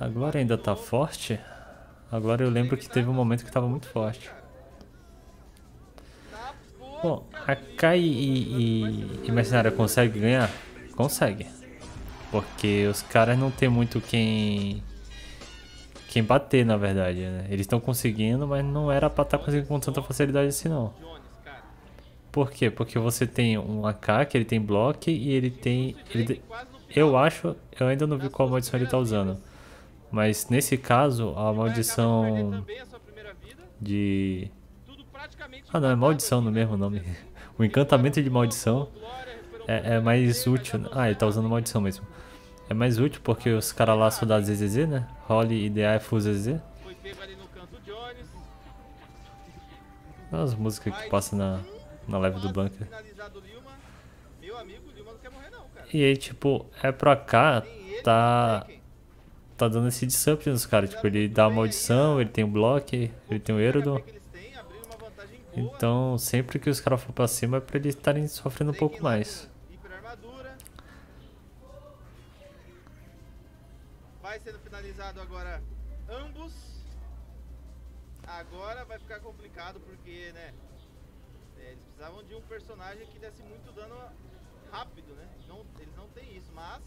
Agora ainda tá forte? Agora eu lembro que teve um momento que tava muito forte. Bom, a Kai e Mercenária conseguem ganhar? Consegue. Porque os caras não tem muito quem bater, na verdade, né? Eles estão conseguindo, mas não era pra estar conseguindo com tanta facilidade assim, não. Por quê? Porque você tem um AK, que ele tem bloco e ele tem... eu acho... Eu ainda não vi qual maldição ele tá usando. Mas nesse caso, a maldição de... Ah não, é maldição no mesmo nome. O encantamento de maldição é mais útil. Ah, ele tá usando maldição mesmo. É mais útil porque os caras lá só dá ZZZ, né? Holly e DA é full ZZ. Olha as músicas que passam na live do bunker. E aí, tipo, é pra cá, tá dando esse disrupt nos caras. Tipo, ele dá a maldição, ele tem o block, ele tem o Erodon. Então, sempre que os caras for pra cima é pra eles estarem sofrendo um pouco mais. Vai sendo finalizado agora ambos. Agora vai ficar complicado porque, né? Eles precisavam de um personagem que desse muito dano rápido, né? Eles não têm isso, mas...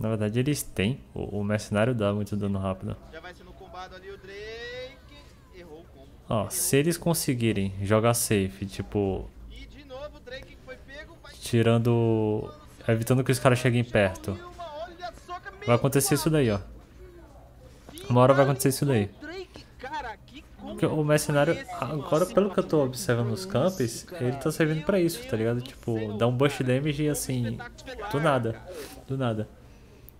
Na verdade eles têm. O mercenário dá muito dano rápido. Já vai sendo combado ali o Drake. Errou o combo. Ó, se eles conseguirem jogar safe, tipo... E de novo o Drake foi pego, vai... Tirando... Evitando que os caras cheguem perto. Vai acontecer isso daí, ó. Uma hora vai acontecer isso daí. Porque o mercenário, agora pelo que eu tô observando nos campos, ele tá servindo pra isso, tá ligado? Tipo, dá um burst damage e assim, do nada.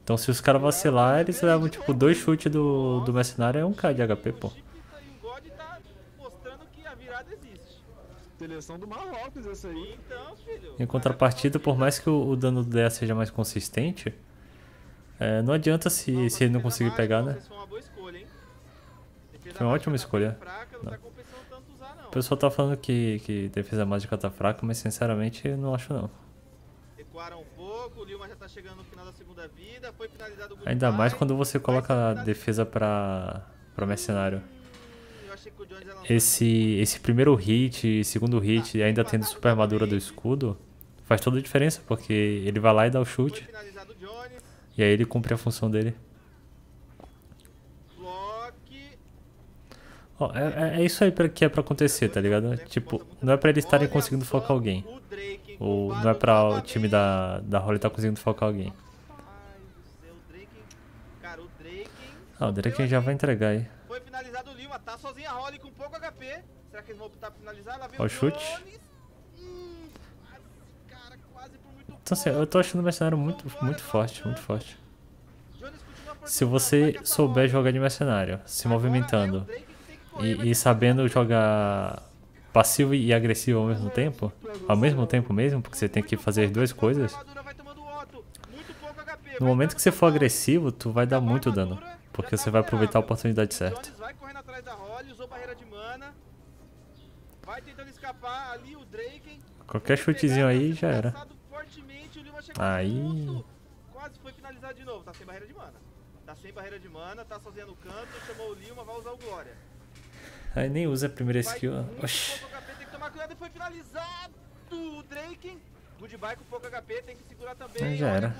Então se os caras vacilar, eles levam tipo 2 chutes do mercenário e 1k de HP, pô. Em contrapartida, por mais que o dano do DA seja mais consistente, não adianta se ele não conseguir pegar, né? Foi uma ótima escolha. O pessoal tá falando que defesa mágica tá fraca, mas sinceramente eu não acho não. Recuaram um pouco, engoliu, mas já tá chegando no final da segunda vida. Foi finalizado o Goodbye. Ainda mais quando você coloca a defesa pra mercenário. Esse primeiro hit, segundo hit, ainda tendo super armadura do escudo, faz toda a diferença, porque ele vai lá e dá o chute. E aí ele cumpre a função dele. Oh, é isso aí que é pra acontecer, tá ligado? Tipo, não é pra eles estarem conseguindo focar alguém. Ou não é pra o time da Holly estar conseguindo focar alguém. Ah, o Draken já vai entregar aí. Foi finalizado o Lima, tá sozinha a Holly com pouco HP. Será que eles vão optar por finalizar? Lá vem o chute. Então, assim, eu tô achando o mercenário muito forte, muito forte. Se você souber jogar de mercenário, se movimentando e sabendo jogar passivo e agressivo ao mesmo tempo, porque você tem que fazer as duas coisas. No momento que você for agressivo, tu vai dar muito dano, porque você vai aproveitar a oportunidade certa. Vai correndo atrás da Holly, usou barreira de mana. Vai tentando escapar ali o Draken. Qualquer chutezinho aí já era. Aí quase foi finalizado de novo, tá sem barreira de mana. Tá sem barreira de mana, tá sozinha no canto, chamou o Lima, vai usar o Glória. Aí nem usa a primeira skill. Oxi. Tem que tomar cuidado e foi finalizado o Draken. Goodbye com pouco HP, tem que segurar também. Aí já era.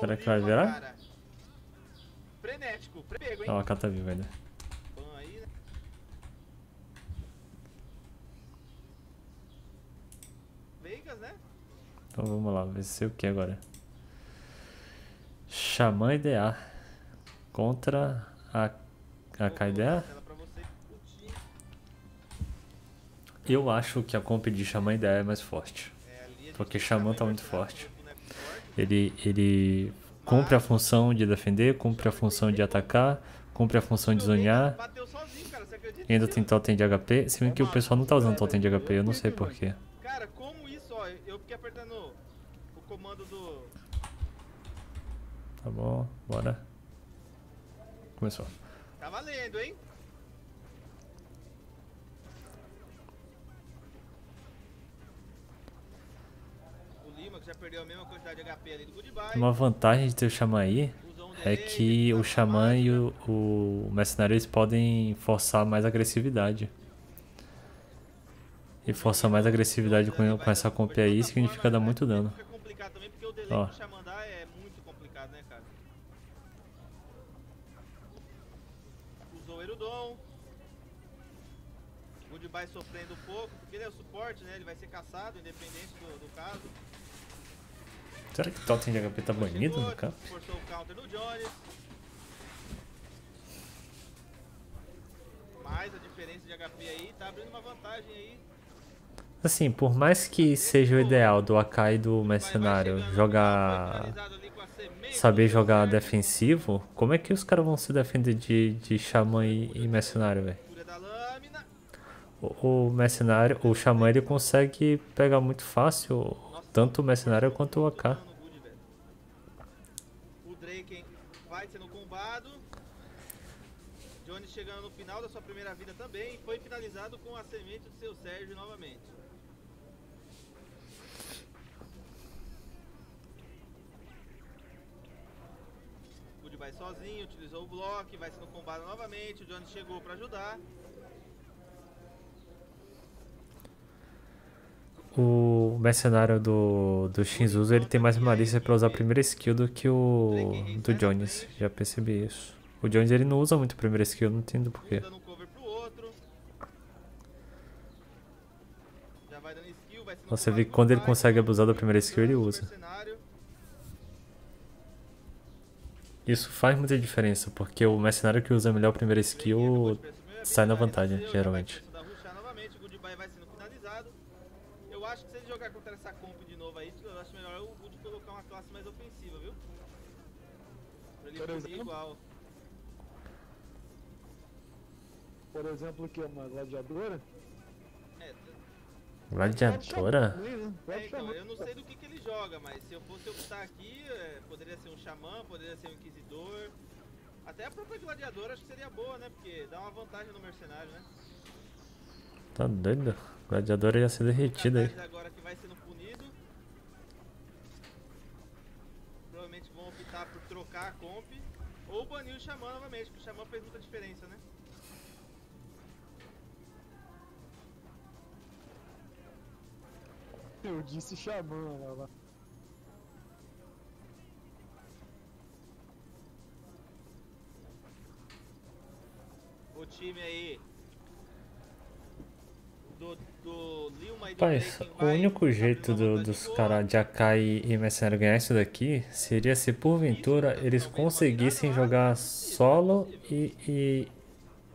Será que vai virar? Frenético, prepego, hein? Ó, a Katavi, velho. Então vamos lá, vai ser o que agora? Xamã IDA contra a KIDA. Eu acho que a comp de Xamã IDA é mais forte, porque Xamã tá muito forte. Ele cumpre a função de defender, cumpre a função de atacar, cumpre a função de zonear. E ainda tem totem de HP, se bem que o pessoal não tá usando totem de HP, eu não sei porquê. Cara, como isso, ó, eu fiquei apertando o comando do... Tá bom, bora. Começou. Tá valendo, hein? O Lima que já perdeu a mesma quantidade de HP ali do Goodbye. Uma vantagem de ter o Xamã aí é que o Xamã e o mercenário eles podem forçar mais agressividade. E força mais agressividade com essa comp aí, significa dar muito dano. Ó. Usou o Erudon. Goodbye sofrendo pouco, porque ele é o suporte, né? Ele vai ser caçado, independente do caso. Será que o totem de HP tá banido no campo? Forçou o counter no Jones. Mas a diferença de HP aí tá abrindo uma vantagem aí. Assim, por mais que seja o ideal do Akai e do mercenário jogar, saber jogar defensivo, como é que os caras vão se defender de Xamã e mercenário, velho? O mercenário, o Xamã, ele consegue pegar muito fácil tanto o mercenário quanto o Akai. O Draken vai sendo combado. Johnny chegando no final da sua primeira vida também, foi finalizado com a semente do seu Sérgio novamente. Vai sozinho, utilizou o bloco, vai sendo combado novamente, o Johnny chegou pra ajudar. O mercenário do Shinzuzo, ele tem mais malícia pra usar a primeira skill do que o do Jones, já percebi isso. O Jones ele não usa muito a primeira skill, não entendo porquê. Dando um cover pro outro. Já vai dando skill, vai sendo... Você vê que quando ele consegue abusar da primeira skill, ele usa. Isso faz muita diferença, porque o mercenário que usa melhor a primeira skill sai na vantagem, geralmente. Eu acho que se ele jogar contra essa comp de novo aí, eu acho melhor o Good colocar uma classe mais ofensiva, viu? Pra ele fazer igual. Por exemplo, o que? Uma gladiadora? Gladiadora? Então, eu não sei do que ele joga, mas se eu fosse optar aqui, poderia ser um xamã, poderia ser um inquisidor. Até a própria gladiadora acho que seria boa, né? Porque dá uma vantagem no mercenário, né? Tá doido? O gladiador ia ser derretido aí. Agora que vai sendo punido. Provavelmente vão optar por trocar a comp ou banir o Xamã novamente, porque o Xamã fez muita diferença, né? Eu disse Xamã, ela. O time aí do Lilma e do Paz, o único jeito dos caras de AK e Mercenário ganhar isso daqui seria se porventura eles conseguissem jogar solo e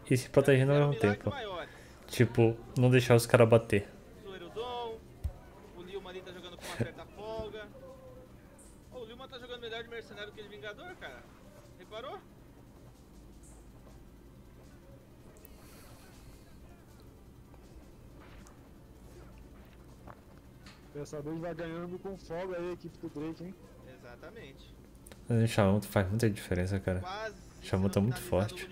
se protegendo ao mesmo tempo. Tipo, não deixar os caras bater. O Lilma ali tá jogando com uma certa folga. O Lilma tá jogando melhor de Mercenário que de Vingador, cara. Reparou? Pensador vai ganhando com folga aí a equipe do Drake, hein? Exatamente. O Xamã faz muita diferença, cara. O Xamã tá muito forte.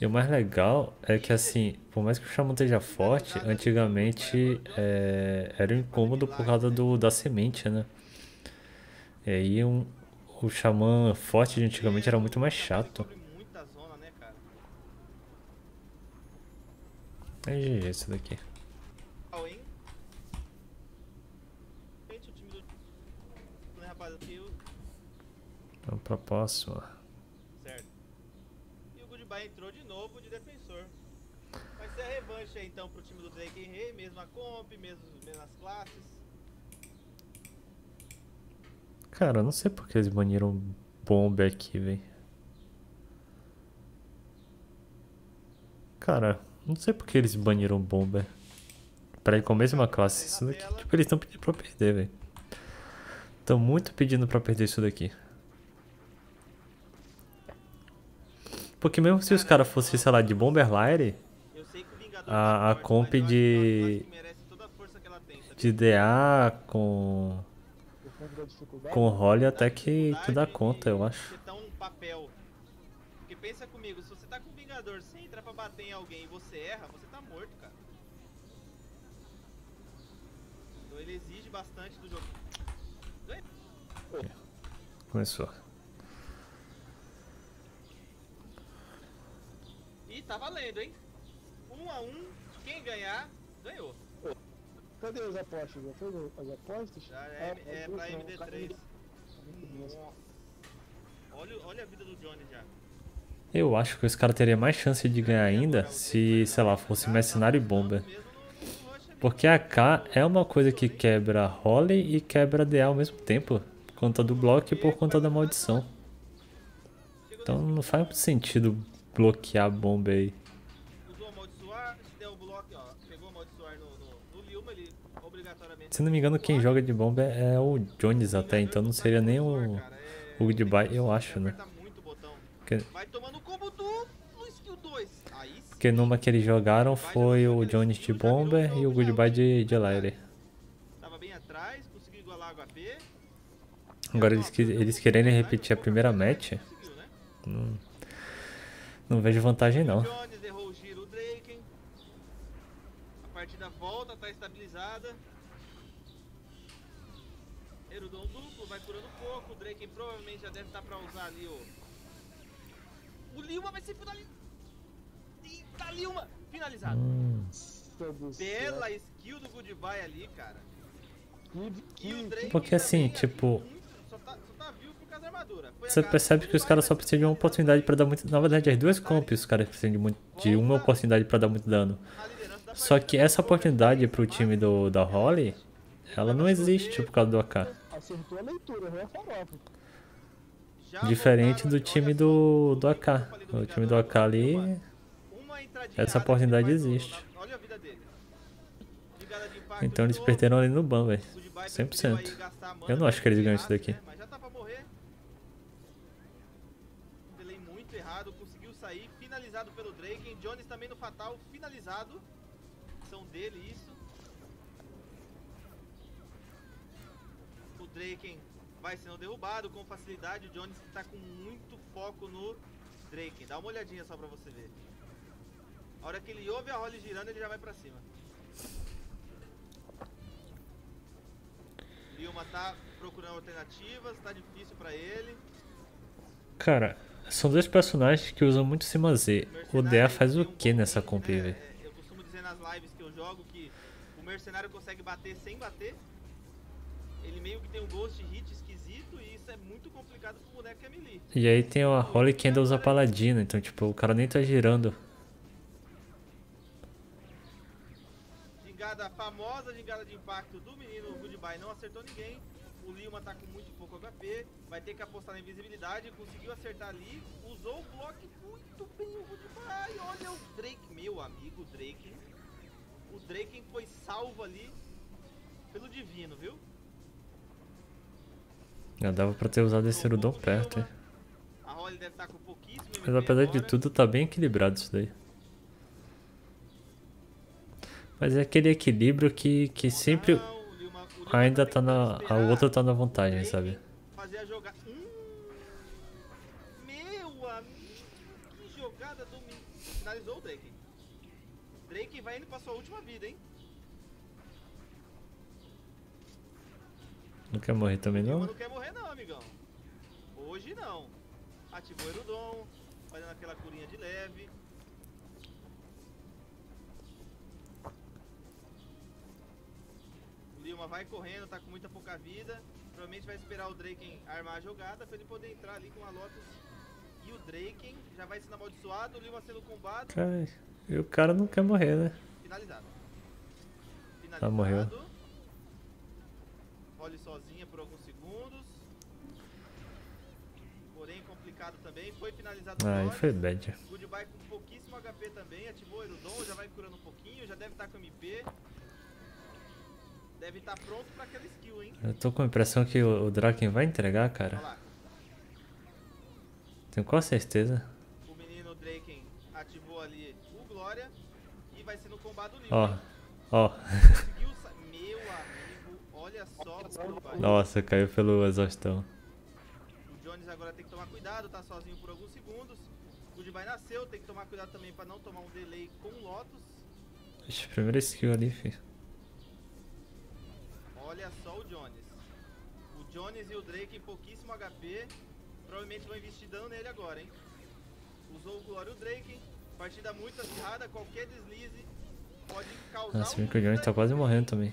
E o mais legal é que, assim, por mais que o Xamã esteja forte, antigamente era um incômodo por causa da semente, né? E aí o Xamã forte de antigamente era muito mais chato. É GG isso daqui. Vamos pra próxima. Certo. E o Goodbye entrou de novo de defensor. Vai ser a revanche aí então pro time do DrakenREI, mesma comp, mesmas classes. Cara, eu não sei porque eles baniram bomba aqui, velho. Cara, não sei porque eles baniram bomba. Pra ir com a mesma classe, isso daqui. Tipo, eles estão pedindo pra perder, velho. Estão muito pedindo pra perder isso daqui. Porque mesmo se os caras fossem, sei lá, de Bomberlire, a comp de DA com Holly até que dá conta, eu acho. Porque pensa comigo, se você tá com o Vingador, você entra pra bater em alguém e você erra, você tá morto, cara. Então ele exige bastante do jogo. Começou. E tá valendo, hein? 1 a 1, quem ganhar, ganhou. Cadê as apostas? Já fez as apostas? Já é pra MD3. Olha a vida do Johnny já. Eu acho que os caras teriam mais chance de ganhar ainda se, sei lá, fosse Mercenário e Bomba. Porque a AK é uma coisa que quebra Holly e quebra DA ao mesmo tempo. Por conta do bloco e por conta da maldição. Então não faz muito sentido bloquear a bomba aí. Se não me engano, quem joga de bomba é o Jones até, então não seria nem o Goodbye, eu acho, né? Porque numa que eles jogaram foi o Jones de bomba e o Goodbye de Lyre. Agora eles quererem repetir a primeira match. Não vejo vantagem, não. Jones errou o giro, o Draken. A partida volta, tá estabilizada. Erudon duplo, vai curando pouco. O Draken provavelmente já deve estar pra usar ali o Lilma vai ser finalizado. Eita, Lilma! Finalizado. Bela skill do Goodbye ali, cara. Porque assim, tipo... Você percebe que os caras só precisam de uma oportunidade pra dar muito... Na verdade, as duas comps os caras precisam de uma oportunidade pra dar muito dano. Só que essa oportunidade pro time da Holly, ela não existe por causa do AK. Diferente do time do AK. O time do AK ali, essa oportunidade existe. Então eles perderam ali no ban, velho. 100%. Eu não acho que eles ganham isso daqui. Pelo Draken, Jones também no fatal, finalizado. São dele isso. O Draken vai sendo derrubado com facilidade. O Jones tá com muito foco no Draken. Dá uma olhadinha só pra você ver. A hora que ele ouve a roda girando, ele já vai pra cima. Lilma tá procurando alternativas, tá difícil pra ele. Cara, são dois personagens que usam muito cima Z. O DA faz o que nessa comp, velho? Eu costumo dizer nas lives que eu jogo que o mercenário consegue bater sem bater. Ele meio que tem um ghost hit esquisito e isso é muito complicado pro boneco que é melee. E aí tem a Holly que ainda usa paladina, então tipo, o cara nem tá girando. A famosa gingada de impacto do menino Goodbye não acertou ninguém. O Lilma tá com muito pouco HP, vai ter que apostar na invisibilidade, conseguiu acertar ali, usou o bloco muito bem o Goodbye. Olha o Drake, meu amigo, o Drake. O Drake foi salvo ali pelo divino, viu? Já dava pra ter usado esse Erudon perto, hein? A Holly deve estar com pouquíssimo MP. Mas apesar de tudo, tá bem equilibrado isso daí. Mas é aquele equilíbrio que sempre ainda tá na... A outra tá na vantagem, sabe? Fazer a jogada... Meu amigo, que jogada do... Finalizou o Drake. Drake vai indo pra sua última vida, hein? Não quer morrer também, não? Não quer morrer não, amigão. Hoje não. Ativou o Erudon, fazendo aquela curinha de leve. Lilma vai correndo, tá com muita pouca vida. Provavelmente vai esperar o Draken armar a jogada pra ele poder entrar ali com a Lotus. E o Draken já vai sendo amaldiçoado, o Lilma sendo combado. Cara, e o cara não quer morrer, né? Finalizado. Finalizado. Ah, morreu. Olhe sozinha por alguns segundos. Porém, complicado também. Foi finalizado. Ah, foi bad. Goodbye com pouquíssimo HP também. Ativou o Erudon, já vai curando um pouquinho. Já deve estar com MP. Deve estar pronto pra aquela skill, hein? Eu tô com a impressão que o Draken vai entregar, cara. Tenho quase certeza. O menino Draken ativou ali o Glória e vai sendo combado livre. Ó, ó. Meu amigo, olha só o Glória. Nossa, caiu pelo exaustão. O Jones agora tem que tomar cuidado, tá sozinho por alguns segundos. O Goodbye nasceu, tem que tomar cuidado também pra não tomar um delay com o Lotus. Ixi, primeira skill ali, filho. Olha só o Jones. O Jones e o Drake em pouquíssimo HP. Provavelmente vão investir dano nele agora, hein? Usou o Glória e o Drake. Partida muito acirrada, qualquer deslize pode causar. Nossa, bem que o Jones tá quase morrendo também.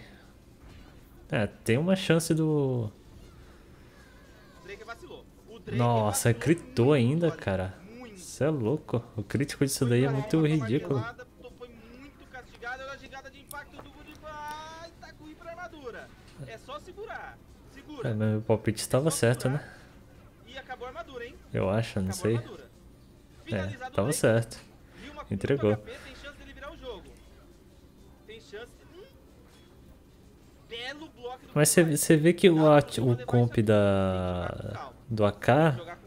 É, tem uma chance do... O Drake vacilou. O Drake Nossa, vacilou, gritou ainda, muito, cara. Isso é louco. O crítico disso daí é muito ridículo. Martelada. Foi muito castigado. Olha a gigada de impacto do Goodbye. É só segurar. Segura. É, meu palpite estava certo, né? E acabou a armadura, hein? Eu acho, não sei. É, estava certo. Entregou. Tem chance dele virar o jogo. Tem chance. Belo bloco do... Mas você vê que o comp da do AK,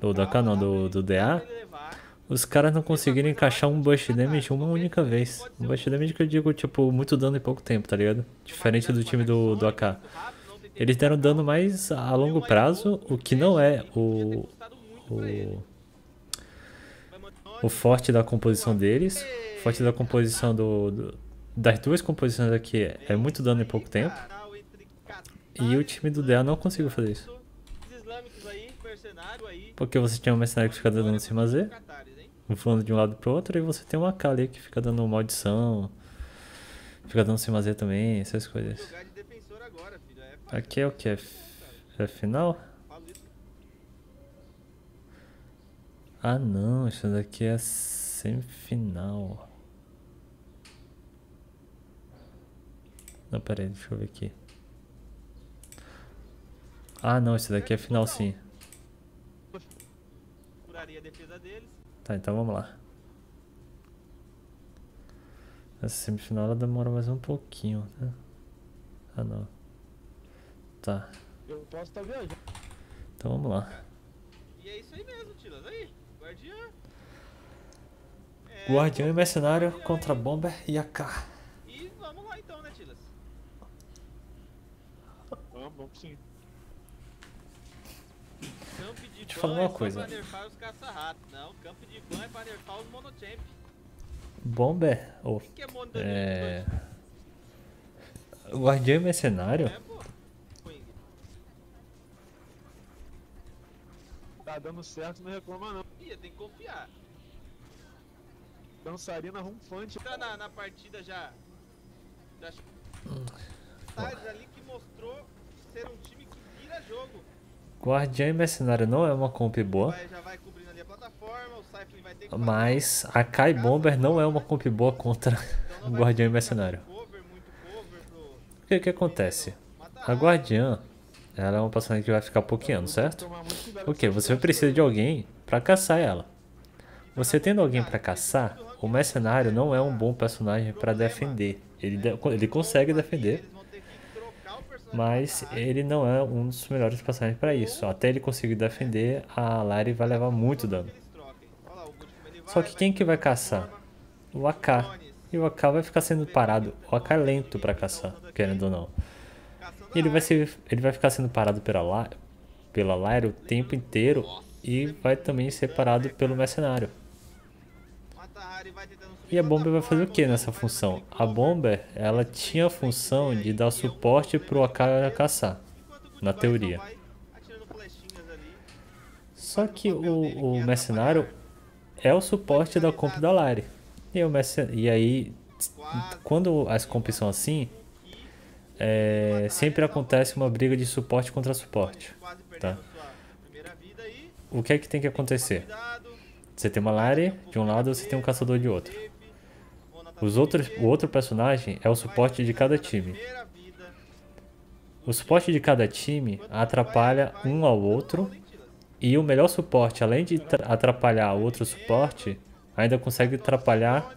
ou do AK não, do DA, os caras não conseguiram encaixar um burst damage uma única vez. Um burst damage que eu digo, tipo, muito dano em pouco tempo, tá ligado? Diferente do time do AK. Eles deram dano mais a longo prazo, o que não é o forte da composição deles. O forte da composição das duas composições aqui é muito dano em pouco tempo. E o time do DA não conseguiu fazer isso. Porque você tem um mercenário que fica dando em cima Z, voando de um lado pro outro, e você tem uma AK ali que fica dando maldição, fica dando cima Z também, essas coisas. Aqui é o que? É final? Ah não, isso daqui é semifinal. Não, pera aí, deixa eu ver aqui. Ah não, isso daqui é final sim. A defesa deles. Tá, então vamos lá. Essa semifinal ela demora mais um pouquinho, né? Ah não. Tá. Eu posso estar viajando. Então vamos lá. E é isso aí mesmo, Tilas. Aí, guardiã. Guardião e mercenário contra bomber e AK. E vamos lá então, né, Tilas? Vamos sim. Deixa eu te falar uma coisa. Não, camp de ban é pra nerfar os monochamp. Bomber? Oh, é... Guardião e mercenário? Tá dando certo, não reclama não. Ia, tem que confiar. Dançarina rumfante. Tá na partida já. Tá ali que mostrou ser um time que vira jogo. Guardião e mercenário não é uma comp boa. Já vai cobrindo ali a plataforma, o Cypher vai ter que... Mas a Kai Bomber não é uma comp boa contra então Guardião e mercenário. O que acontece? A Guardiã, ela é uma personagem que vai ficar pokeando, certo? Ok, você precisa de alguém pra caçar ela. Você tendo alguém pra caçar, o mercenário não é um bom personagem pra defender. Ele consegue defender, mas ele não é um dos melhores personagens pra isso. Até ele conseguir defender, a Lari vai levar muito dano. Só que quem que vai caçar? O AK. E o AK vai ficar sendo parado. O AK é lento pra caçar, querendo ou não. E ele vai ficar sendo parado pela Lyra o tempo inteiro. E vai também ser parado pelo mercenário. E a Bomber vai fazer o que nessa função? A Bomber, ela tinha a função de dar suporte pro AK caçar, na teoria. Só que o mercenário é o suporte da comp da Lyra. E aí, quando as comps são assim, sempre acontece uma briga de suporte contra suporte, tá? O que é que tem que acontecer? Você tem uma Lari de um lado, você tem um caçador de outro. O outro personagem é o suporte de cada time. O suporte de cada time atrapalha um ao outro. E o melhor suporte, além de atrapalhar o outro suporte, ainda consegue atrapalhar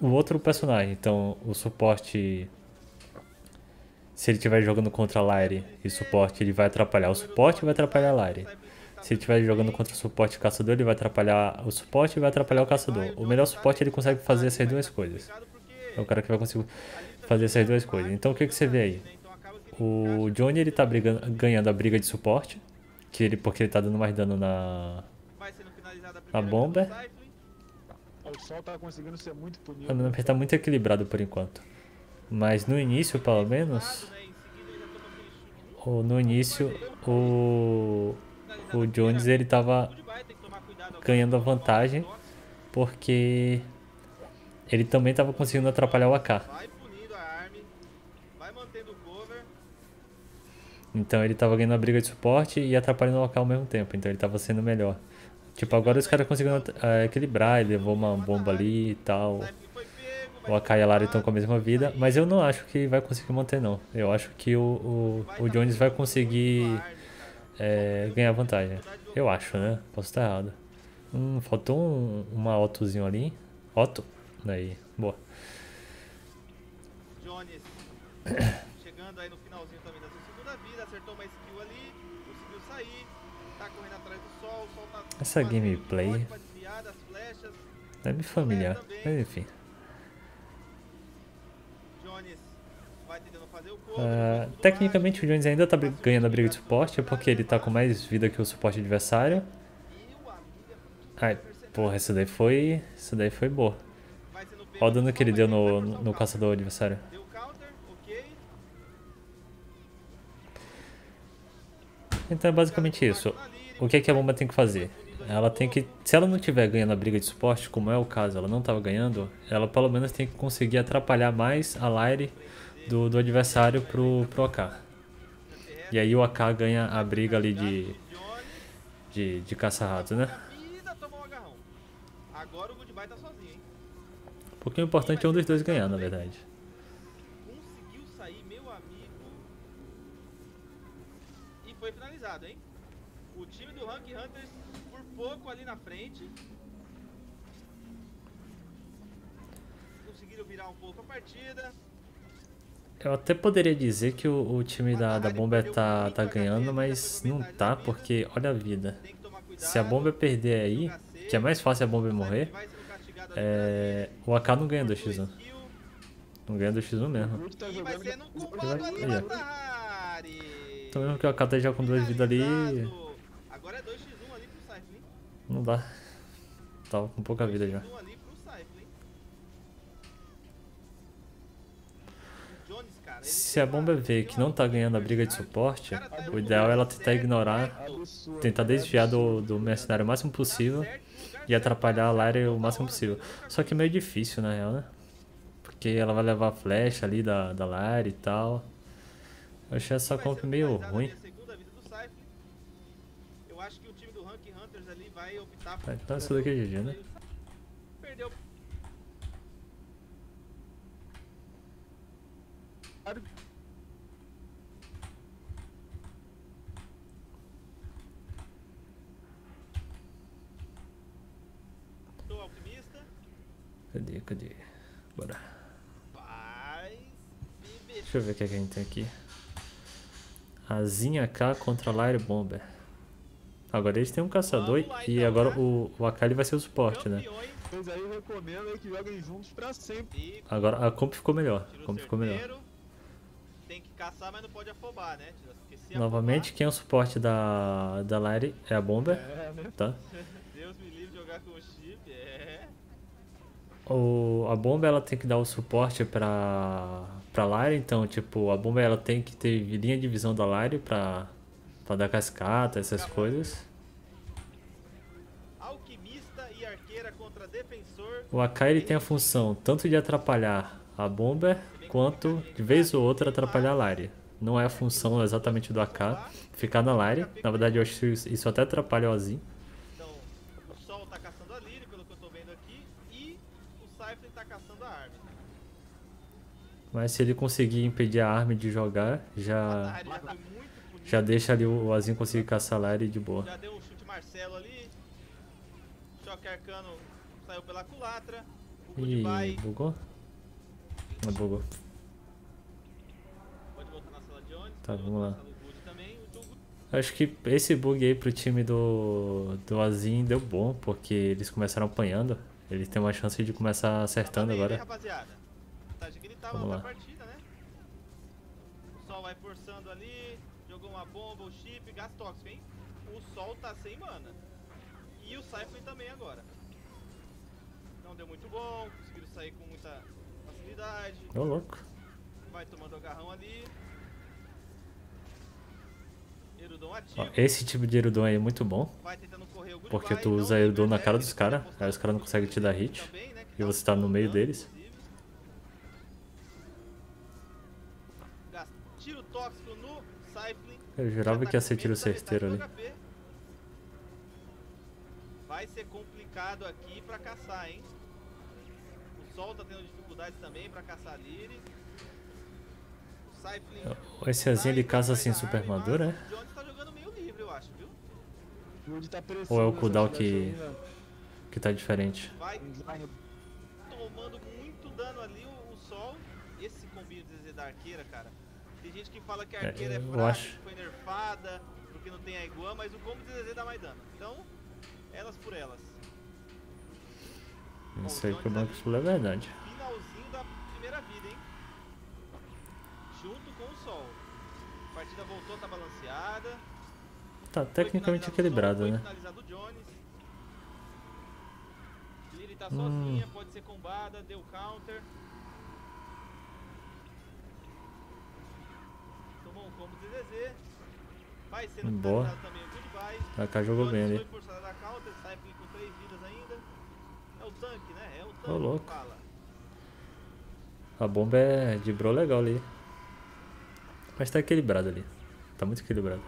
o outro personagem. Então o suporte, se ele estiver jogando contra a Lyra e suporte, ele vai atrapalhar o suporte e vai atrapalhar a Lyra. Se ele estiver jogando contra o suporte e o caçador, ele vai atrapalhar o suporte e vai atrapalhar o caçador. O melhor suporte, ele consegue fazer essas duas coisas. É o cara que vai conseguir fazer essas duas coisas. Então o que você vê aí? O Johnny, ele tá ganhando a briga de suporte, porque ele tá dando mais dano na bomba. O sol tá conseguindo ser muito punido. Ele tá muito equilibrado por enquanto. Mas no início, pelo menos, o Jones, ele tava ganhando a vantagem, porque ele também tava conseguindo atrapalhar o AK. Então ele tava ganhando a briga de suporte e atrapalhando o AK ao mesmo tempo. Então ele tava sendo melhor. Tipo, agora os caras conseguiram equilibrar, ele levou uma bomba ali e tal. O AK e a Lara estão com a mesma vida, mas eu não acho que vai conseguir manter não. Eu acho que o Jones vai conseguir ganhar vantagem. Eu acho, né? Posso estar errado. Faltou uma Ottozinho ali. Otto? Daí, boa. Jones chegando aí no finalzinho também da sua segunda vida, acertou uma skill ali, conseguiu sair. Tá correndo atrás do sol, o sol tá... Essa gameplay é me familiar, mas enfim. Tecnicamente o Jones ainda tá ganhando a briga de suporte, porque ele tá com mais vida que o suporte adversário. Ai, porra, isso daí foi boa. Olha o dano que ele deu no caçador adversário. Então é basicamente isso. O que é que a bomba tem que fazer? Ela tem que, se ela não tiver ganhando a briga de suporte, como é o caso, ela não tava ganhando, ela pelo menos tem que conseguir atrapalhar mais a Lyra do adversário pro AK. E aí o AK ganha a briga ali de caça-rato, né? Porque o importante é um dos dois ganhar, na verdade. Conseguiu sair, meu amigo. E foi finalizado, hein? O time do RankHunter por pouco ali na frente. Conseguiram virar um pouco a partida. Eu até poderia dizer que o time da Bomber tá ganhando, mas não tá, porque olha a vida. Se a Bomber perder aí, que é mais fácil a Bomber morrer, o AK não ganha 2x1. Não ganha 2x1 mesmo. Então mesmo que o AK tá já com 2 vidas ali... Não dá. Tava com pouca vida já. Se a bomba ver que não tá ganhando a briga de suporte, o ideal é ela tentar ignorar, tentar desviar do mercenário o máximo possível e atrapalhar a Lyra o máximo possível. Só que é meio difícil na real, né? Porque ela vai levar a flecha ali da Lyra e tal. Eu achei essa comp meio ruim. Tá, então isso daqui é GG, né? Cadê? Bora. Deixa eu ver o que a gente tem aqui. Azinha K contra Lyra Bomber. Agora eles têm um caçador e agora o Akali vai ser o suporte, né? Pois aí eu recomendo que joguem juntos pra sempre. Agora a comp ficou melhor. A comp ficou melhor. Tem que caçar, mas não pode afobar, né? Novamente, quem é o suporte da Lyra é a Bomber. É, né? Tá? Deus me livre de jogar com o chip, é. A bomba ela tem que dar o suporte pra Lyra, então tipo, a bomba ela tem que ter linha de visão da Lyra pra dar cascata, essas coisas. Alquimista e arqueira contra defensor. O Akai ele tem a função tanto de atrapalhar a bomba quanto de vez ou outra atrapalhar a Lyra. Não é a função exatamente do AK ficar na Lyra, na verdade eu acho que isso até atrapalha o Azin. Mas se ele conseguir impedir a Armin de jogar, já deixa ali o Azinho conseguir caçar a Lyra de boa. Já deu um chute Marcelo ali. Choque Arcano saiu pela culatra. Ih, bugou? Não, bugou. Pode voltar na sala de onde? Tá, vamos lá. Acho que esse bug aí pro time do Azinho deu bom, porque eles começaram apanhando. Ele tem uma chance de começar acertando agora. Vamos lá. Partida, né? O Sol vai forçando ali, jogou uma bomba, o chip, gás tóxico, hein? O Sol tá sem mana. E o Cypher também agora. Não deu muito bom, conseguiram sair com muita facilidade. Ô louco. Vai tomando agarrão ali. Erudon ativo. Ó, esse tipo de Erudon aí é muito bom. Vai tentando correr o porque tu usa Erudon na cara dos caras, aí os caras não conseguem te dar hit. Também, né? E você tá no meio deles. Eu jurava que ia ser tiro certeiro ali. Vai ser complicado aqui pra caçar, hein? O Sol tá tendo dificuldades também pra caçar a Lyra. Esse Azinho ele caça sem super armadura, né? O Jones tá jogando meio livre, eu acho, viu? Ou é o cooldown que tá diferente? Vai tomando muito dano ali o Sol. Esse combinho de da arqueira, cara. Tem gente que fala que a arqueira é fraca, foi nerfada, porque não tem a Iguan, mas o combo de DZ dá mais dano. Então, elas por elas. Isso aí que o Banco Sul é verdade. Finalzinho da primeira vida, hein? Junto com o Sol. A partida voltou, tá balanceada. Tá tecnicamente equilibrada, né? Finalizado o Jones. Lyra tá sozinha, pode ser combada, deu counter. Como DDZ, vai sendo finalizado também o goodbye. A K jogou bem ali. É o tanque, né? É o tanque. Ô, louco. Que fala. A bomba é de bro legal ali. Mas tá equilibrado ali. Tá muito equilibrado.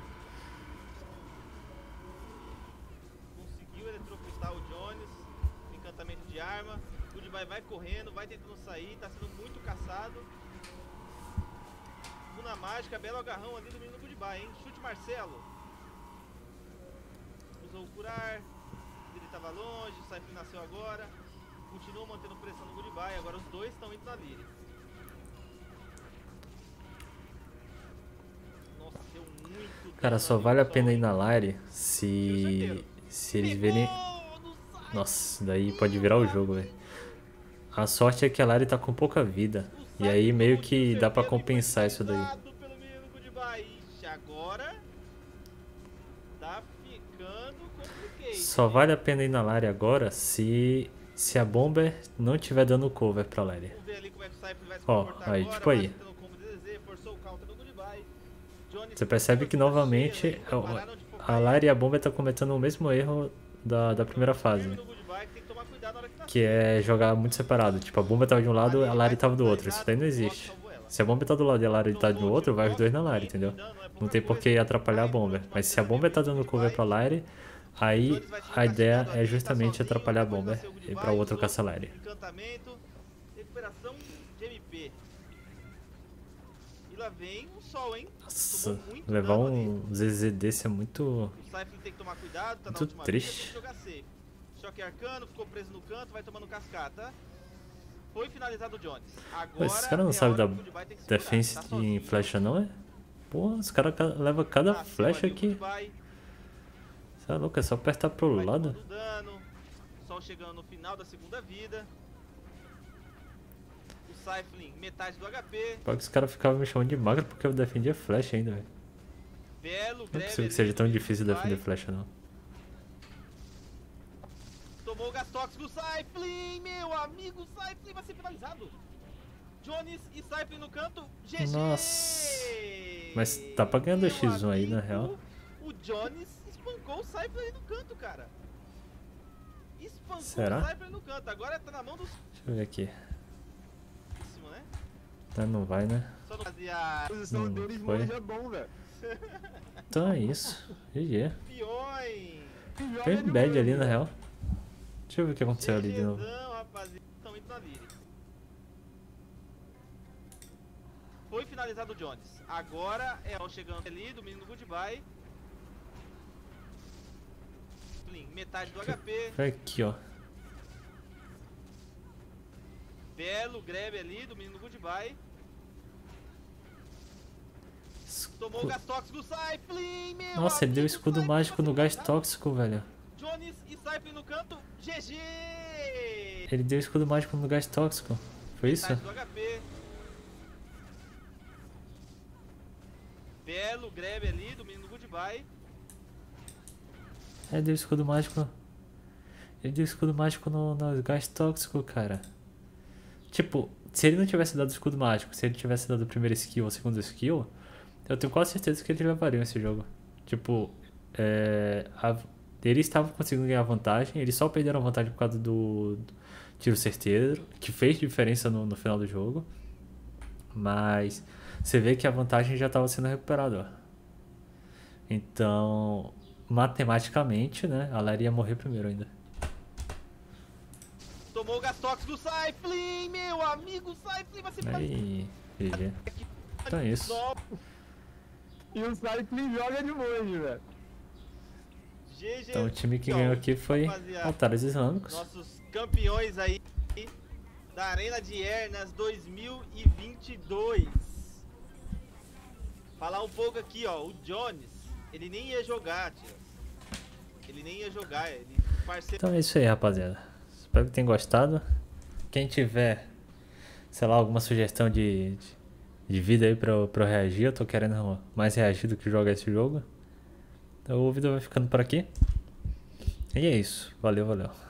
Conseguiu eletrocutar o Jones. Encantamento de arma. O goodbye vai correndo, vai tentando sair. Tá sendo muito caçado. Na mágica, belo agarrão ali do menino Goodbye, hein? Chute Marcelo. Usou o curar. Ele tava longe, o Saif nasceu agora. Continua mantendo pressão no Goodbye. Agora os dois estão indo na Lyra. Nossa, deu muito. Cara, só vale a pena ir na Lyra se eles verem. Nossa, daí pode virar o jogo, velho. A sorte é que a Lyra tá com pouca vida. E aí meio que dá pra compensar isso daí. Só vale a pena ir na Lyra agora se a bomba não tiver dando cover pra Lyra. Ó, aí, tipo aí. Você percebe que novamente a Lyra e a Bomba estão cometendo o mesmo erro da primeira fase, que é jogar muito separado. Tipo, a Bomba estava de um lado, a Lyra estava do outro. Isso daí não existe. Se a Bomba tá do lado e a Lyra tá do outro, vai os dois na Lyra, entendeu? Não tem por que atrapalhar a Bomba. Mas se a Bomba tá dando cover pra Lyra, aí a ideia é justamente atrapalhar a Bomba e pra outro caça Lyra. Nossa, levar um ZZD é muito... muito triste. Foi finalizado o Jones. Agora, esses caras não sabem da defensa em flecha não, é? Pô, os caras levam cada flecha aqui. Você é louco, é só apertar pro lado. Só chegando no final da segunda vida. O Cyphlin, metade do HP. Pô, que os caras ficavam me chamando de magro porque eu defendia flecha ainda, velho. Não é possível que seja tão difícil defender flecha não. Tomou o gás tóxico, Cyphlin, meu amigo, Cyphlin vai ser finalizado. Jones e Cyphlin no canto, GG. Nossa, mas tá pagando o X1 aí, na real. O Jones espancou o Cyphlin no canto, cara. Espancou o Cyphlin no canto, agora tá na mão dos... Deixa eu ver aqui. Isso, né? Tá, não vai, né? Só não fazia a posição deles, mas é bom, velho. Então é isso, GG. Foi bad ali, na real. Deixa eu ver o que aconteceu ali de novo. Foi finalizado o Jones. Agora é o chegando ali do menino Goodbye. Metade do HP. Foi aqui, ó. Belo grab ali do menino Goodbye. Tomou o gás tóxico, Cyphlin, meu. Nossa, ele deu escudo mágico no gás tóxico, velho. Jones e Cyphlin no canto, GG! Ele deu escudo mágico no gás tóxico, foi isso? Belo grab ali do menino Goodbye. Ele deu escudo mágico. Ele deu escudo mágico no gás tóxico, cara. Tipo, se ele não tivesse dado escudo mágico, se ele tivesse dado a primeira skill ou a segunda skill, eu tenho quase certeza que ele levaria esse jogo. Tipo, eles estavam conseguindo ganhar vantagem, eles só perderam a vantagem por causa do tiro certeiro, que fez diferença no final do jogo. Mas você vê que a vantagem já estava sendo recuperada. Então, matematicamente, né, a Lyra ia morrer primeiro ainda. Tomou o gás tóxico do Cyphlin, meu amigo, Cyphlin vai ser... Aí, GG. Então é isso. E o Cyphlin joga de longe, velho. Então o time que ganhou aqui foi Qtaris Islamicos. Nossos campeões aí da Arena de Ernas 2022. Falar um pouco aqui, ó, o Jones, ele nem ia jogar, tio. Ele nem ia jogar, ele parceiro. Então é isso aí, rapaziada. Espero que tenham gostado. Quem tiver, sei lá, alguma sugestão de vídeo aí pra eu reagir, eu tô querendo mais reagir do que jogar esse jogo. O vídeo vai ficando por aqui. E é isso. Valeu, valeu.